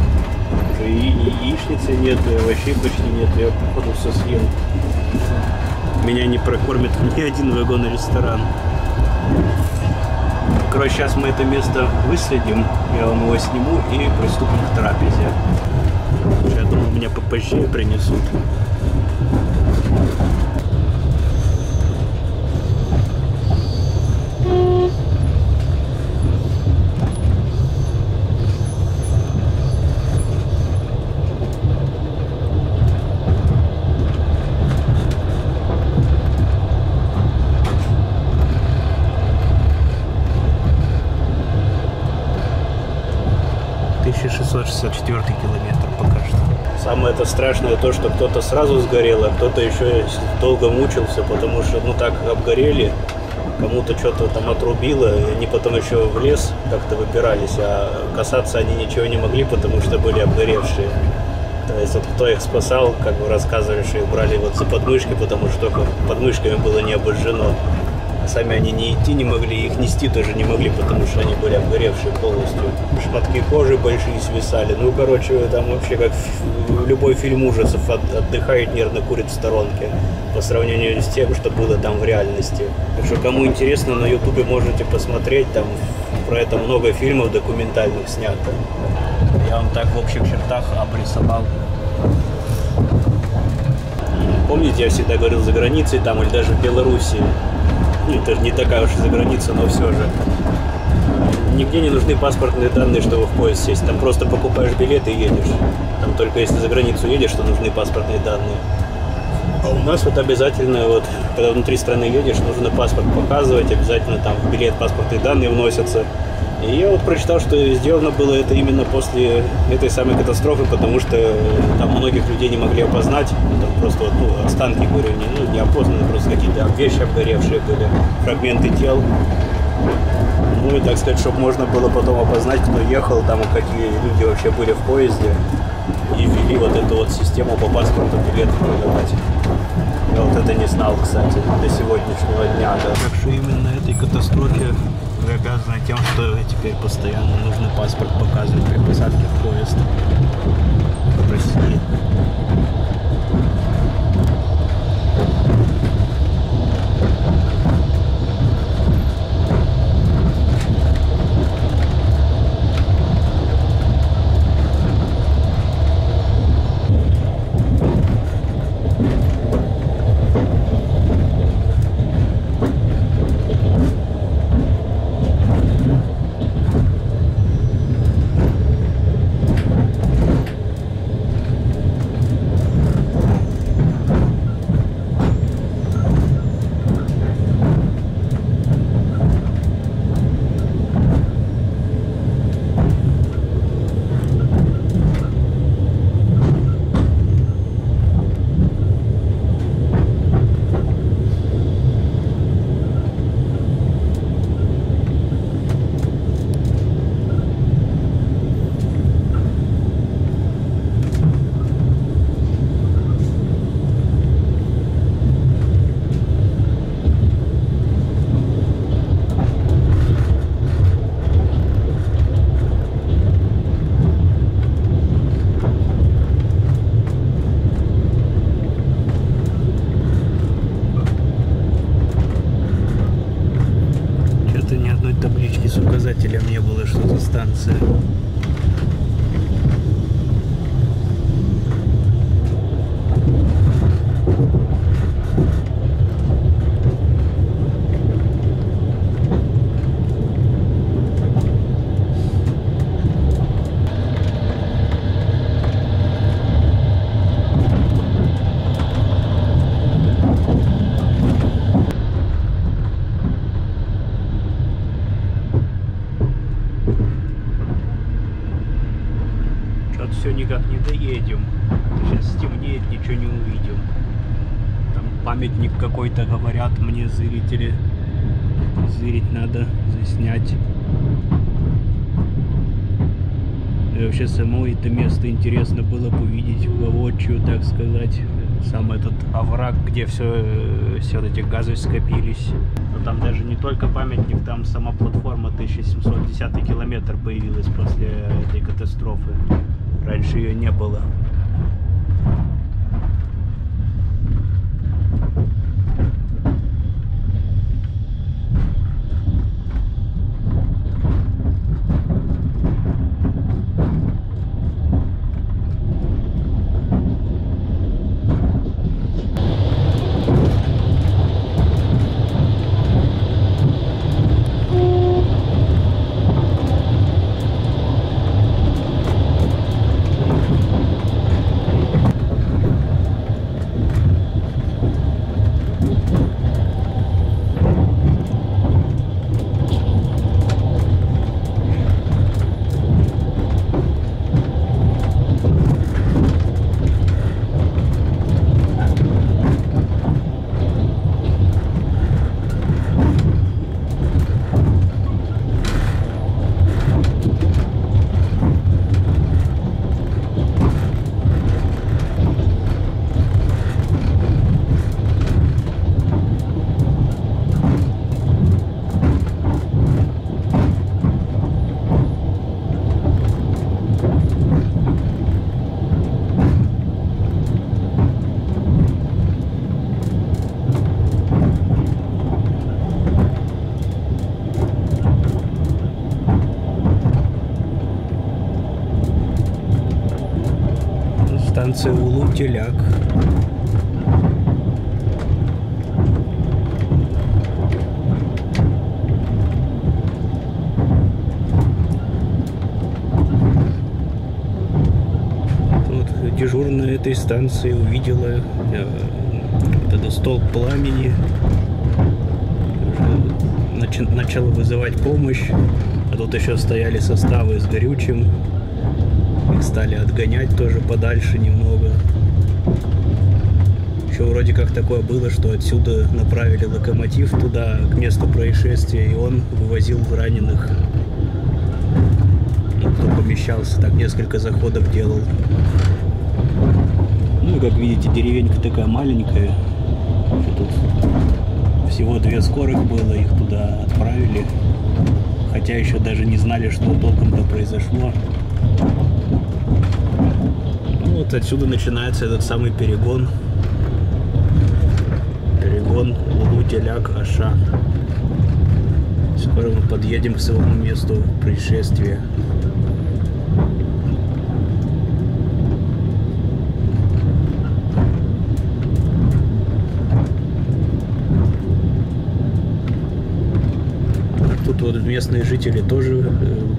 Уже и яичницы нет, и овощей почти нет, я походу все съем. Меня не прокормит ни один вагон и ресторан. Короче, сейчас мы это место выследим, я вам его сниму и приступим к трапезе. Я думаю, меня попозже принесут. шестьсот шестьдесят четвёртый километр пока что. Самое это страшное то, что кто-то сразу сгорел, а кто-то еще долго мучился, потому что ну так обгорели, кому-то что-то там отрубило, и они потом еще в лес как-то выпирались, а касаться они ничего не могли, потому что были обгоревшие. То есть вот кто их спасал, как бы рассказывали, что их брали вот за подмышки, потому что только подмышками было не обожжено. Сами они не идти не могли, их нести тоже не могли, потому что они были обгоревшие полностью. Шматки кожи большие свисали. Ну, короче, там вообще как любой фильм ужасов, отдыхает нервно, курит в сторонке по сравнению с тем, что было там в реальности. Так что, кому интересно, на ютубе можете посмотреть, там про это много фильмов документальных снято. Я вам так в общих чертах обрисовал. Помните, я всегда говорил за границей там или даже в Беларуси. Это же не такая уж и за граница, но все же. Нигде не нужны паспортные данные, чтобы в поезд сесть. Там просто покупаешь билет и едешь. Там только если за границу едешь, то нужны паспортные данные. А у нас вот обязательно, вот, когда внутри страны едешь, нужно паспорт показывать, обязательно там в билет паспортные данные вносятся. И я вот прочитал, что сделано было это именно после этой самой катастрофы, потому что там многих людей не могли опознать. Там просто вот, ну, останки, говорю, не, ну, не опознаны, просто какие-то вещи обгоревшие были, фрагменты тел. Ну и, так сказать, чтобы можно было потом опознать, кто ехал, там какие люди вообще были в поезде. И ввели вот эту вот систему по паспорту билетов продавать. Я вот это не знал, кстати, до сегодняшнего дня. Да. Так что именно этой катастрофе вы обязаны тем, что теперь постоянно нужно паспорт показывать при посадке в поезд в России. таблички с указателем не было, что за станция. Никак не доедем. Сейчас стемнеет, ничего не увидим. Там памятник какой-то, говорят мне зрители. Зырить надо, заснять. И вообще само это место интересно было бы увидеть воочию, так сказать. Сам этот овраг, где все, все эти газы скопились. Но там даже не только памятник, там сама платформа тысяча семьсот десятый километр появилась после этой катастрофы. Раньше ее не было. Станция Лугу-Теляк. Вот дежурная этой станции увидела э, вот этот столб пламени. Уже начала вызывать помощь. А тут еще стояли составы с горючим. Их стали отгонять тоже подальше немного. Еще вроде как такое было, что отсюда направили локомотив туда, к месту происшествия, и он вывозил раненых. Ну, кто помещался, так несколько заходов делал. Ну и как видите, деревенька такая маленькая. Тут всего две скорых было, их туда отправили. Хотя еще даже не знали, что толком-то произошло. Вот отсюда начинается этот самый перегон. Перегон Лугу-Теляк, Аша. Скоро мы подъедем к самому месту происшествия. Тут вот местные жители тоже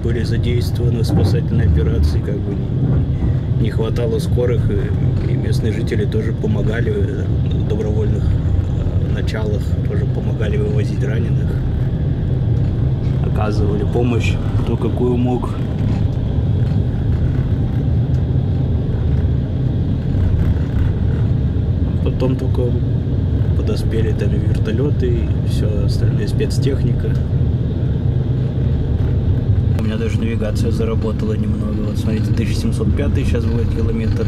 были задействованы в спасательной операции, как бы. Не хватало скорых, и местные жители тоже помогали в добровольных началах, тоже помогали вывозить раненых, оказывали помощь, кто какую мог. Потом только подоспели там вертолеты и все остальное, спецтехника. Даже навигация заработала немного. Вот смотрите, тысяча семьсот пятый сейчас будет километр.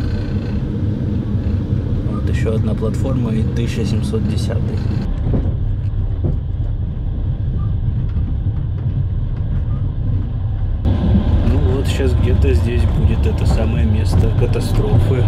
Вот еще одна платформа и тысяча семьсот десятый. Ну вот сейчас где-то здесь будет это самое место катастрофы.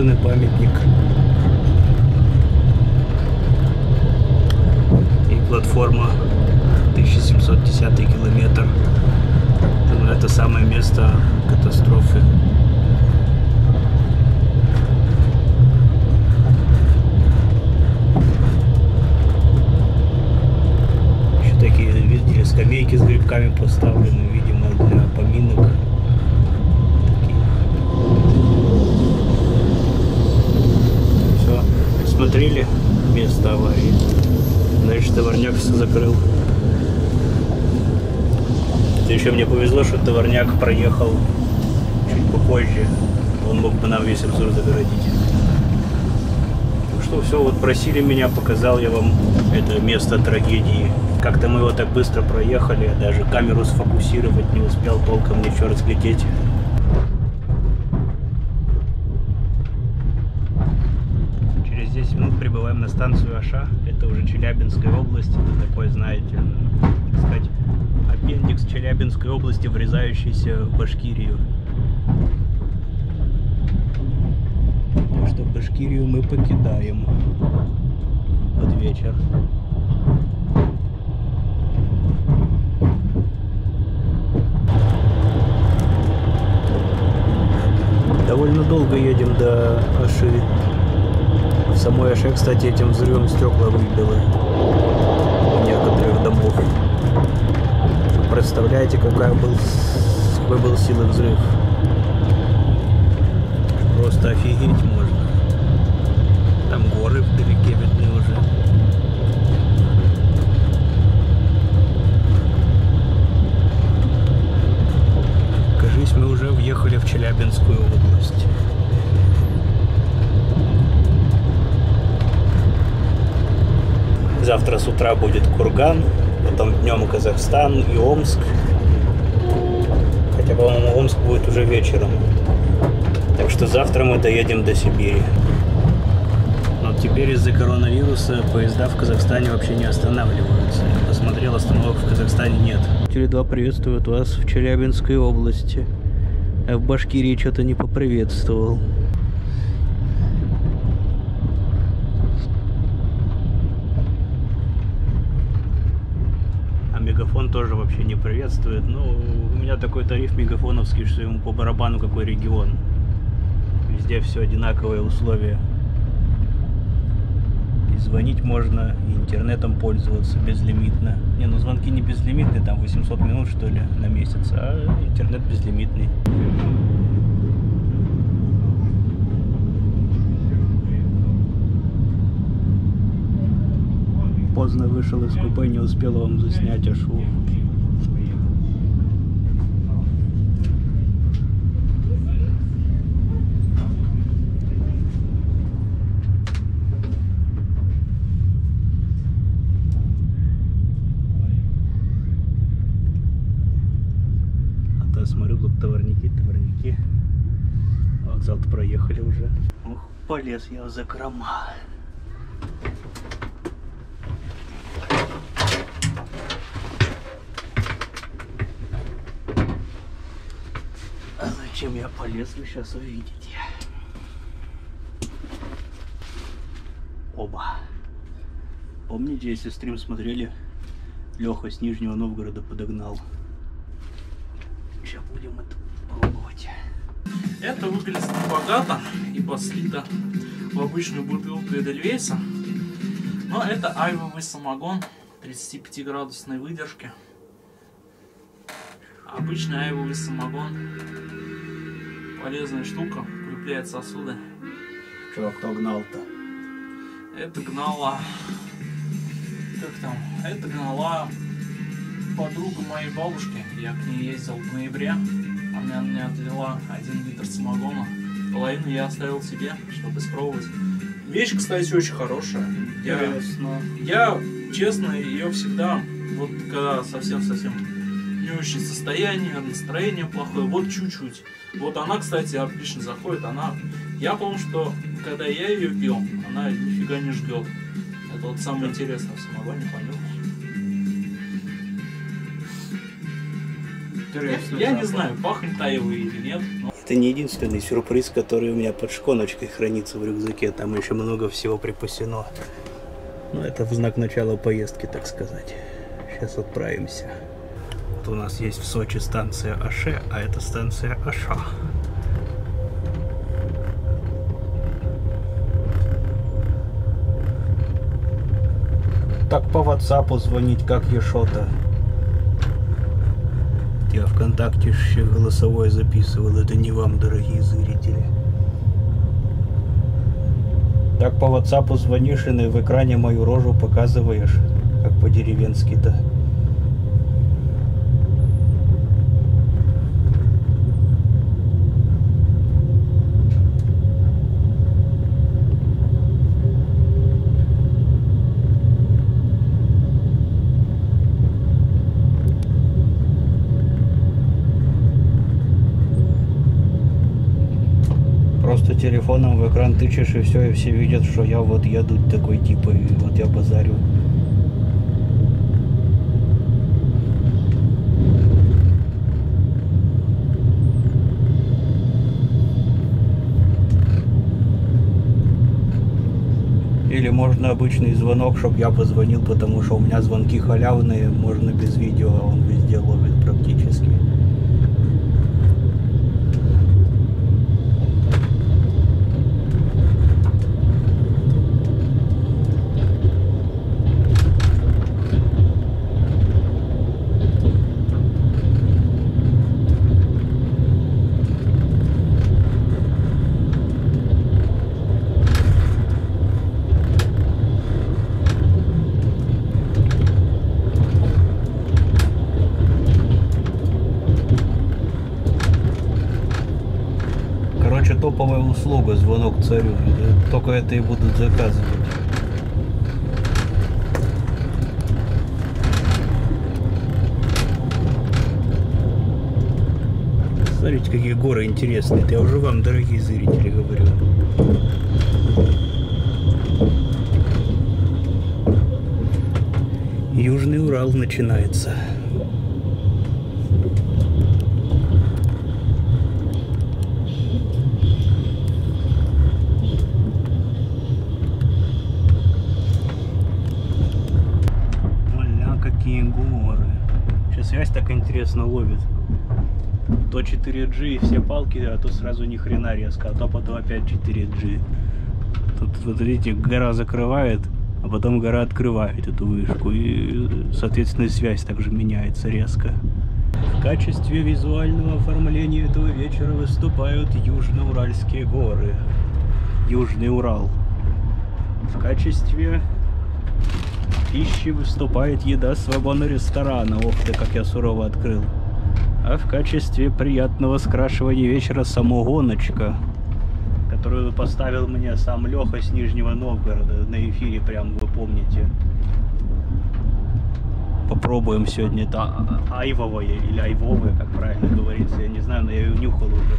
неожиданный памятник. И платформа тысяча семьсот десятый километр. Думаю, это самое место катастрофы. Еще такие, видели, скамейки с грибками поставлены, видимо, для поминок. Смотрели место аварии. Значит, товарняк все закрыл. Это еще мне повезло, что товарняк проехал чуть попозже. Он мог бы нам весь обзор загородить. Ну что, все, вот просили меня, показал я вам это место трагедии. Как-то мы его так быстро проехали, я даже камеру сфокусировать не успел, толком ничего разглядеть. Прибываем на станцию Аша, это уже Челябинская область, это такой, знаете, так сказать, аппендикс Челябинской области, врезающийся в Башкирию. Так что Башкирию мы покидаем под вечер. Довольно долго едем до Аши. В самой Аше, кстати, этим взрывом стекла выбило у некоторых домов. Вы представляете, какая был, какой был силы взрыв? Просто офигеть можно. Там горы вдалеке видны уже. Кажись, мы уже въехали в Челябинскую область. Завтра с утра будет Курган, потом днем Казахстан и Омск. Хотя, по-моему, Омск будет уже вечером. Так что завтра мы доедем до Сибири. Но теперь из-за коронавируса поезда в Казахстане вообще не останавливаются. Я посмотрел, остановок в Казахстане нет. теле два приветствует вас в Челябинской области. А в Башкирии что-то не поприветствовал. Мегафон тоже вообще не приветствует, но у меня такой тариф мегафоновский, что ему по барабану какой регион. Везде все одинаковые условия. И звонить можно, и интернетом пользоваться безлимитно. Не, ну звонки не безлимитные, там восемьсот минут что ли на месяц, а интернет безлимитный. Поздно вышел из купе, не успел вам заснять Ашу. А то смотрю, тут товарники, товарники. Вокзал-то проехали уже. Ох, полез я в закрома. Чем я полез, вы сейчас увидите. Оба. Помните, если стрим смотрели, Леха с Нижнего Новгорода подогнал. Сейчас будем это пробовать. Это выглядит богато и послито в обычную бутылку эдельвейса. Но это айвовый самогон тридцатипятиградусной выдержки. Обычный айвовый самогон. Полезная штука, укрепляет сосуды. Чего кто гнал-то? Это гнала... Как там? Это гнала подруга моей бабушки. Я к ней ездил в ноябре. Она мне отлила один литр самогона. Половину я оставил себе, чтобы испробовать. Вещь, кстати, очень хорошая. Я, я честно, ее всегда, вот когда совсем-совсем... не очень состояние, настроение плохое, вот чуть-чуть. Вот она, кстати, отлично заходит, она... Я помню, что когда я ее пил, она нифига не ждет. Это вот самое интересное в самогоне, понюхаешь. Я, я не знаю, пахнет айвой или нет, но... Это не единственный сюрприз, который у меня под шконочкой хранится в рюкзаке. Там еще много всего припасено. Но это в знак начала поездки, так сказать. Сейчас отправимся. Вот у нас есть в Сочи станция Аше, а это станция Аша. Так по WhatsApp звонить, как Ешота. Я ВКонтакте еще голосовое записывал, это не вам, дорогие зрители. Так по WhatsApp звонишь и в экране мою рожу показываешь, как по-деревенски-то. Телефоном в экран тычешь, и все, и все видят, что я вот еду такой типа, и вот я базарю. Или можно обычный звонок, чтобы я позвонил, потому что у меня звонки халявные, можно без видео, а он везде ловит практически. Топовая услуга — звонок царю, только это и будут заказывать. Смотрите, какие горы интересные, я уже вам, дорогие зрители, говорю. Южный Урал начинается. Так интересно ловит, то четыре джи и все палки, а то сразу ни хрена резко, а то потом опять четыре джи. Тут вот видите, гора закрывает, а потом гора открывает эту вышку, и соответственно связь также меняется резко. В качестве визуального оформления этого вечера выступают южноуральские горы, Южный Урал. В качестве пищи выступает еда свободного ресторана. Ох ты, как я сурово открыл. А в качестве приятного скрашивания вечера самогоночка, которую поставил мне сам Леха с Нижнего Новгорода на эфире, прям вы помните. Попробуем сегодня это айвовое или айвовое, как правильно говорится. Я не знаю, но я ее нюхал уже.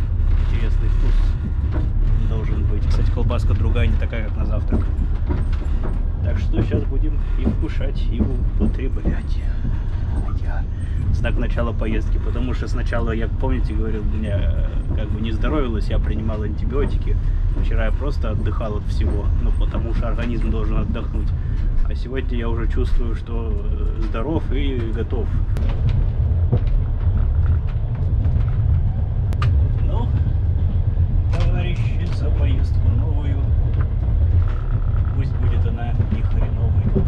Интересный вкус должен быть. Кстати, колбаска другая, не такая, как на завтрак. Так что сейчас будем и вкушать, и употреблять. Я знак начала поездки, потому что сначала, я, помните, говорил, мне как бы не здоровилось, я принимал антибиотики. Вчера я просто отдыхал от всего, ну потому что организм должен отдохнуть. А сегодня я уже чувствую, что здоров и готов. Ну, товарищи, за поездку новую. Пусть будет она не хреновой.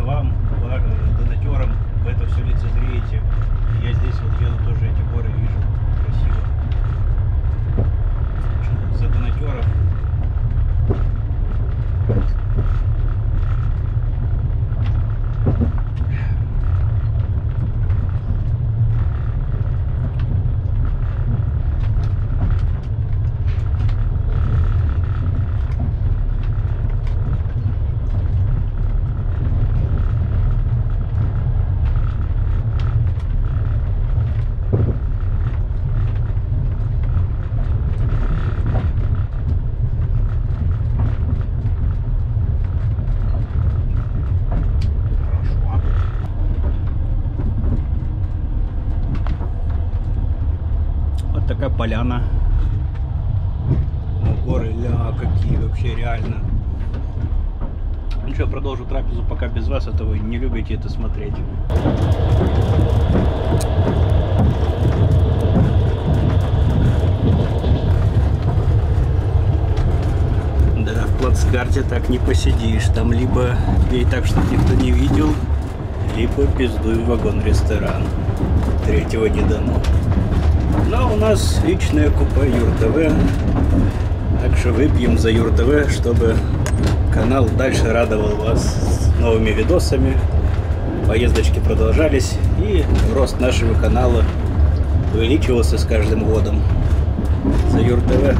благодаря вам, донатерам, вы это все лицезреете. Я здесь вот еду, тоже эти горы вижу. Красиво. За донатеров. Поляна. О, горы, ля, какие вообще, реально. Ну что, продолжу трапезу пока без вас, а то вы не любите это смотреть. Да, в плацкарте так не посидишь. Там либо и так, что никто не видел, либо пиздуй в вагон-ресторан. Третьего не дано. Но у нас личное купе ЮРТВ, так что выпьем за ЮРТВ, чтобы канал дальше радовал вас с новыми видосами, поездочки продолжались и рост нашего канала увеличивался с каждым годом. За ЮРТВ.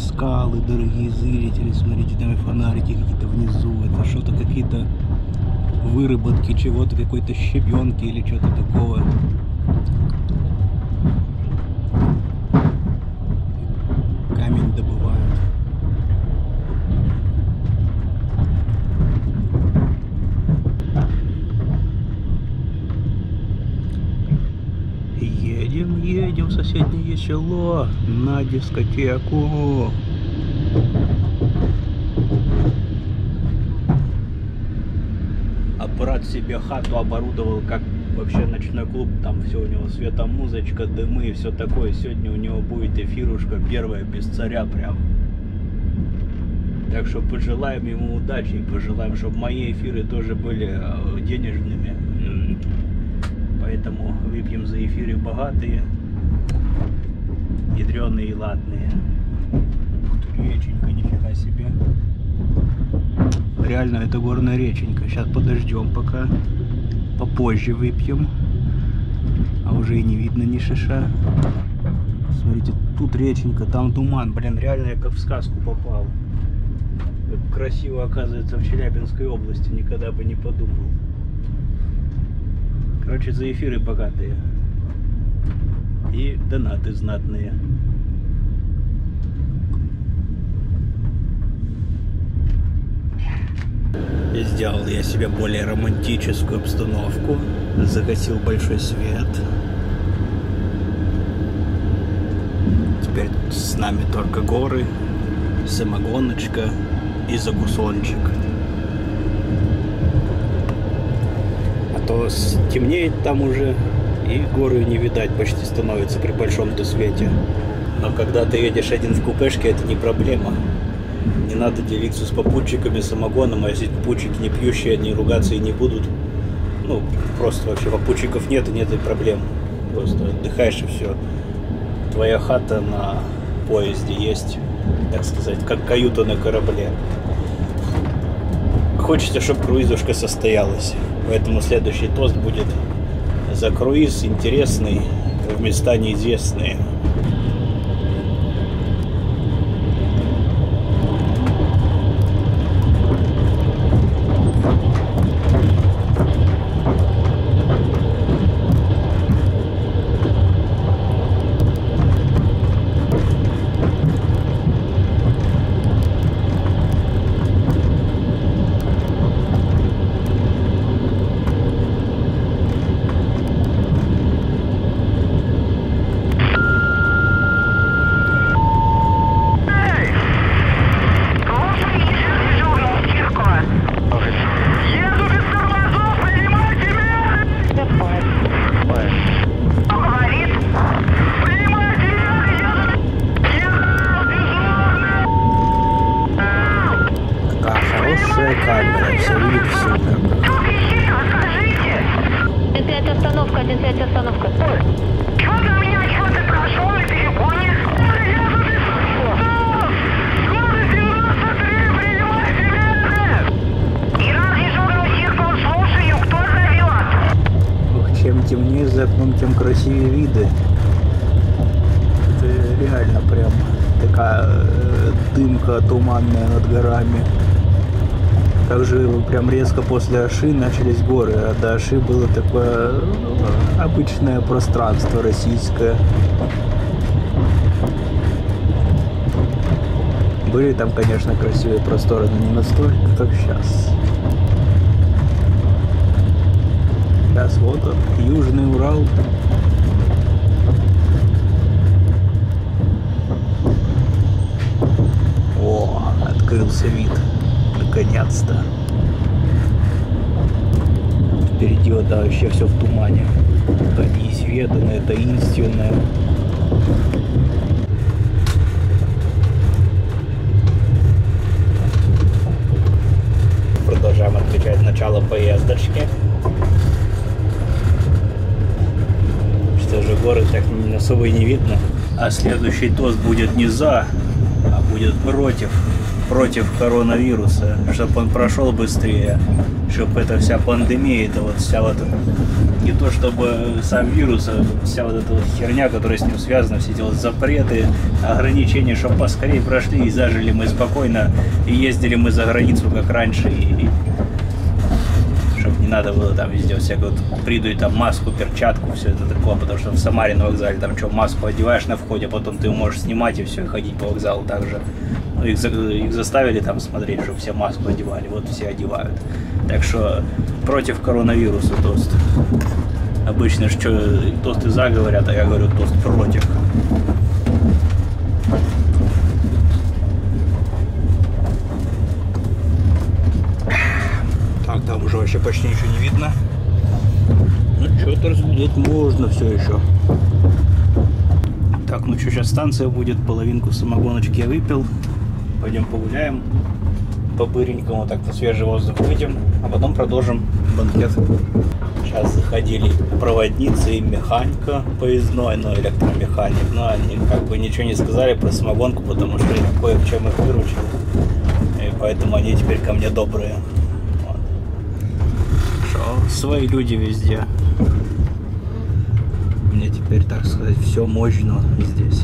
Скалы, дорогие зрители, смотрите, там и фонарики какие-то внизу, это что-то, какие-то выработки чего-то, какой-то щебенки или что-то такого. Камень добывают. Едем, едем в соседнее село на дискотеку. Аппарат себе хату оборудовал, как вообще ночной клуб. Там все у него светомузычка, дымы и все такое. Сегодня у него будет эфирушка первая без царя прям. Так что пожелаем ему удачи и пожелаем, чтобы мои эфиры тоже были денежными. Поэтому выпьем за эфиры богатые, ядреные и ладные. Реченька, нифига себе. Реально, это горная реченька. Сейчас подождем пока. Попозже выпьем. А уже и не видно ни шиша. Смотрите, тут реченька, там туман. Блин, реально я как в сказку попал. Как красиво, оказывается, в Челябинской области. Никогда бы не подумал. Короче, за эфиры богатые и донаты знатные. И сделал я себе более романтическую обстановку. Загасил большой свет. Теперь с нами только горы, самогоночка и загусончик. То темнеет там уже, и горы не видать почти становится при большом-то свете. Но когда ты едешь один в купешке, это не проблема. Не надо делиться с попутчиками самогоном, а если попутчики не пьющие, они ругаться и не будут. Ну, просто вообще попутчиков нет, и нет и проблем. Просто отдыхаешь и все. Твоя хата на поезде есть, так сказать, как каюта на корабле. Хочется, чтобы круизушка состоялась. Поэтому следующий тост будет за круиз интересный в места неизвестные. пять остановка, один пять остановка. Чего до меня, чего ты прошел на перегоне? И раз дежурный сигнал слушаю, кто зовет? Чем темнее за окном, тем красивее виды. Это реально прям такая дымка туманная над горами. Также прям резко после Аши начались горы, а до Аши было такое обычное пространство российское. Были там, конечно, красивые просторы, но не настолько, как сейчас. Сейчас вот он, Южный Урал. О, открылся вид. Наконец-то. Впереди вот, да, вообще все в тумане. Это неизведанное, таинственное. Продолжаем отмечать начало поездочки. Что же, горы так особо и не видно. А следующий тост будет не за, а будет против. Против коронавируса, чтобы он прошел быстрее, чтобы эта вся пандемия, это вот вся вот, не то чтобы сам вирус, а вся вот эта вот херня, которая с ним связана, все эти вот запреты, ограничения, чтобы поскорее прошли и зажили мы спокойно, и ездили мы за границу, как раньше, и, и чтобы не надо было там везде всякую вот, приду и там маску, перчатку, все это такое, потому что в Самаре на вокзале там что, маску одеваешь на входе, потом ты ее можешь снимать и все, и ходить по вокзалу также. Их, их заставили там смотреть, чтобы все маску одевали. Вот все одевают. Так что против коронавируса тост. Обычно что тосты за говорят, а я говорю тост против. Так, там уже вообще почти ничего не видно. Ну что-то разглядеть можно все еще. Так, ну что, сейчас станция будет. Половинку самогоночки я выпил. Пойдем погуляем, по-быренькому так на свежий воздух выйдем, а потом продолжим банкет. Сейчас заходили проводницы и механика поездной, но электромеханик, но они как бы ничего не сказали про самогонку, потому что я кое-чем их выручил, и поэтому они теперь ко мне добрые. Вот. Шо, свои люди везде. Мне теперь, так сказать, все мощно здесь.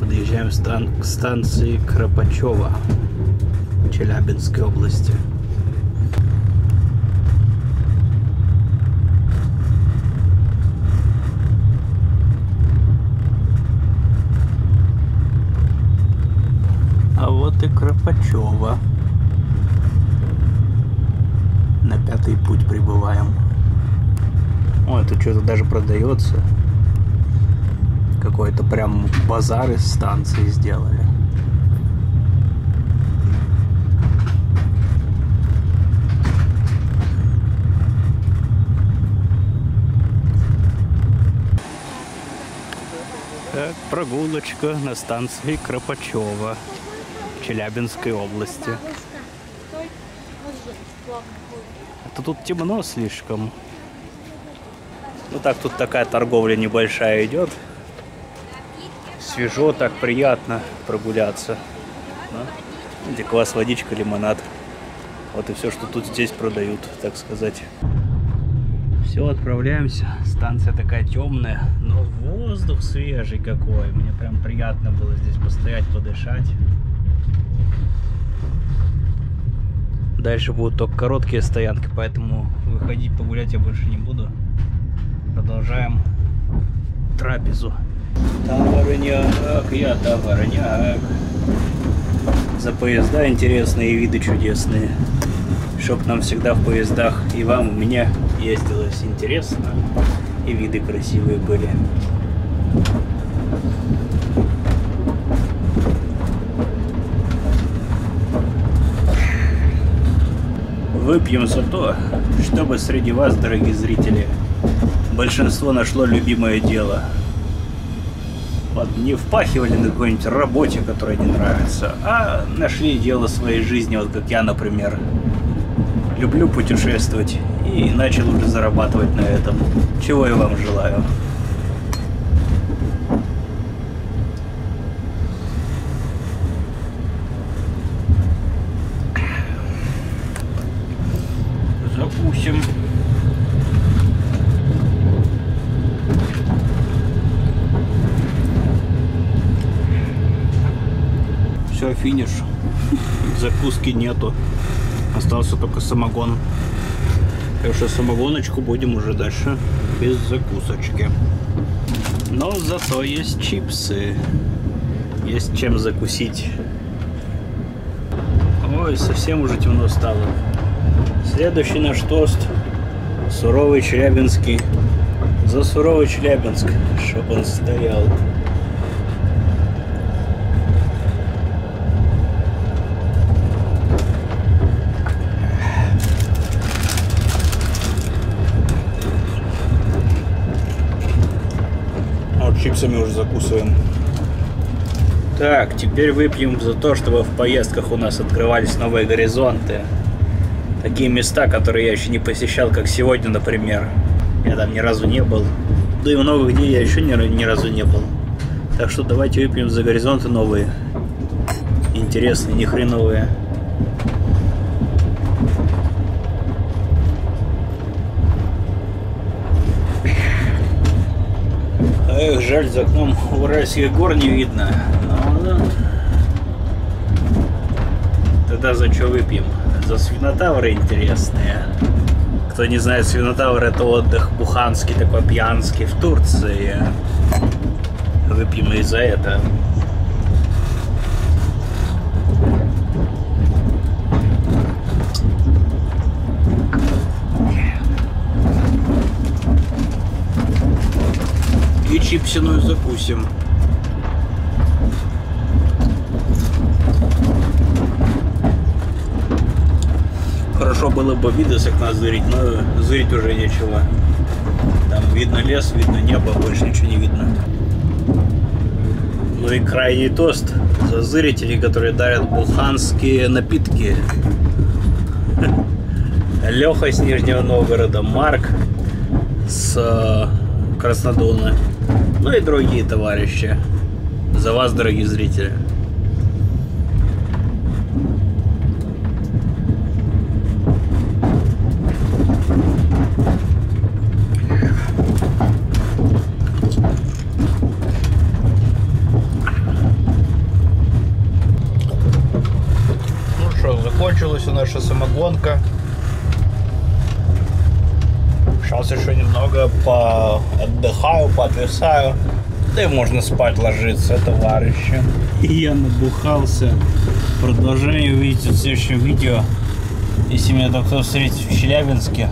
Подъезжаем стан к станции Кропачёво Челябинской области. А вот и Кропачёво. На пятый путь прибываем. О, это что-то даже продается. Какой-то прям базар из станции сделали. Так, прогулочка на станции Кропачёво Челябинской области. Это тут темно слишком. Ну так, тут такая торговля небольшая идет. Свежо, так приятно прогуляться. Где квас, водичка, лимонад. Вот и все, что тут здесь продают, так сказать. Все, отправляемся. Станция такая темная, но воздух свежий какой. Мне прям приятно было здесь постоять, подышать. Дальше будут только короткие стоянки, поэтому выходить погулять я больше не буду. Продолжаем трапезу. Товарняк, я товарняк. За поезда интересные, виды чудесные. Чтоб нам всегда в поездах и вам, и мне ездилось интересно. И виды красивые были. Выпьем за то, чтобы среди вас, дорогие зрители, большинство нашло любимое дело. не впахивали на какой-нибудь работе, которая не нравится, а нашли дело своей жизни, вот как я, например. Люблю путешествовать и начал уже зарабатывать на этом, чего я вам желаю. Запустим. Все, финиш. Закуски нету. Остался только самогон. Так что самогоночку будем уже дальше без закусочки. Но зато есть чипсы. Есть чем закусить. Ой, совсем уже темно стало. Следующий наш тост — суровый Челябинский. За суровый Челябинск, чтоб он стоял. Чипсами уже закусываем. Так, теперь выпьем за то, чтобы в поездках у нас открывались новые горизонты. Такие места, которые я еще не посещал, как сегодня, например. Я там ни разу не был. Да и много где я еще ни, ни разу не был. Так что давайте выпьем за горизонты новые. Интересные, нехреновые. Эх, жаль, за окном Уральских гор не видно. Но... Тогда за что выпьем? За свинотавры интересные. Кто не знает, свинотавр — это отдых буханский, такой пьянский, в Турции. Выпьем и за это. Чипсиную закусим. Хорошо было бы видос с окна зырить, но зырить уже нечего. Там видно лес, видно небо, больше ничего не видно. Ну и крайний тост за зырителей, которые дарят буханские напитки. Леха с Нижнего Новгорода, Марк с Краснодона. Ну и другие товарищи. За вас, дорогие зрители. Ну что, закончилась наша самогонка. Сейчас еще немного поотдыхаю, поотвисаю, да и можно спать ложиться, товарищи. И я набухался. Продолжение увидите в следующем видео. Если меня там кто встретит в Челябинске,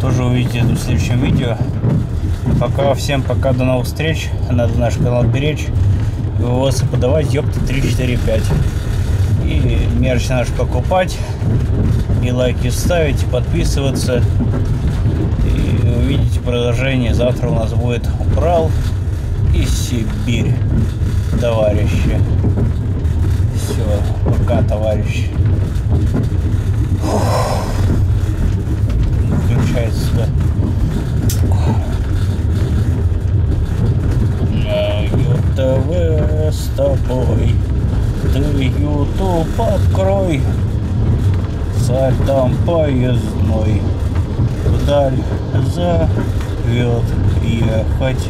тоже увидите это в следующем видео. Пока всем пока, до новых встреч. Надо наш канал беречь. Вывозы подавать, ёпта, три, четыре, пять. И мерч наш покупать. И лайки ставить, и подписываться. Увидите продолжение. Завтра у нас будет Урал и Сибирь, товарищи. Все, пока, товарищи. Включается, да. На ЮРТВ с тобой. Ты ютуб открой. Царь там поездной. Вдаль зовет ехать.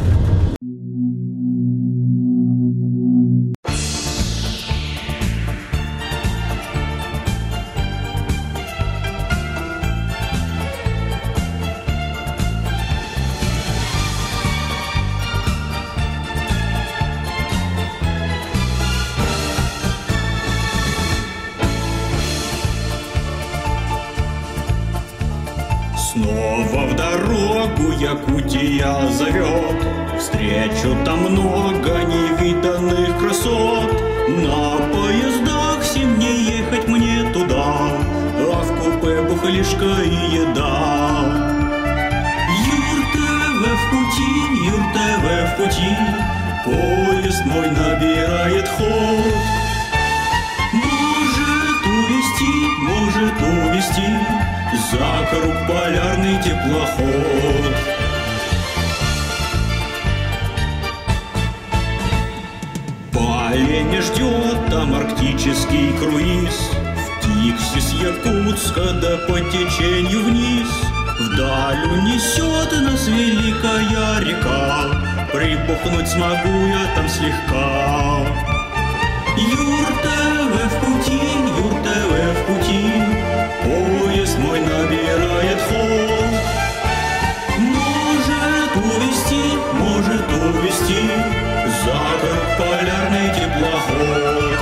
Якутия зовет, встречу там много невиданных красот. На поездах всем не ехать мне туда, а в купе бухлишка и еда. ЮРТВ в пути, ЮРТВ в пути, Поезд мой набирает ход. Может увести, может увести за круг полярный теплоход. Оленя ждет там арктический круиз. В Тикси с Якутска да по течению вниз. Вдаль унесет нас великая река. Припухнуть смогу я там слегка. ЮРТВ в пути, ЮРТВ в пути. Поезд мой набирает ход. Может увести, может увести за город полярный теплоход.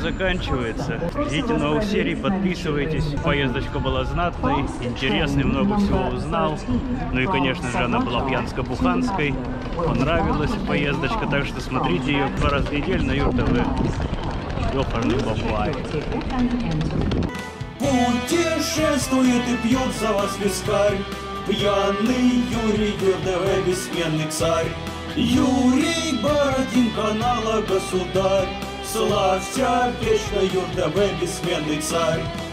Заканчивается. Ждите новых серий, подписывайтесь. Поездочка была знатной, интересной, много всего узнал. Ну и, конечно же, она была пьянско-буханской. Понравилась поездочка, так что смотрите ее два раза в неделю на ЮРТВ. Ёхарный бабай. Путешествует и пьет за вас вискарь. Пьяный Юрий, ЮРТВ, бессменный царь. Юрий Бородин, канала государь. Славься вечно, ЮРТВ, бессменный царь.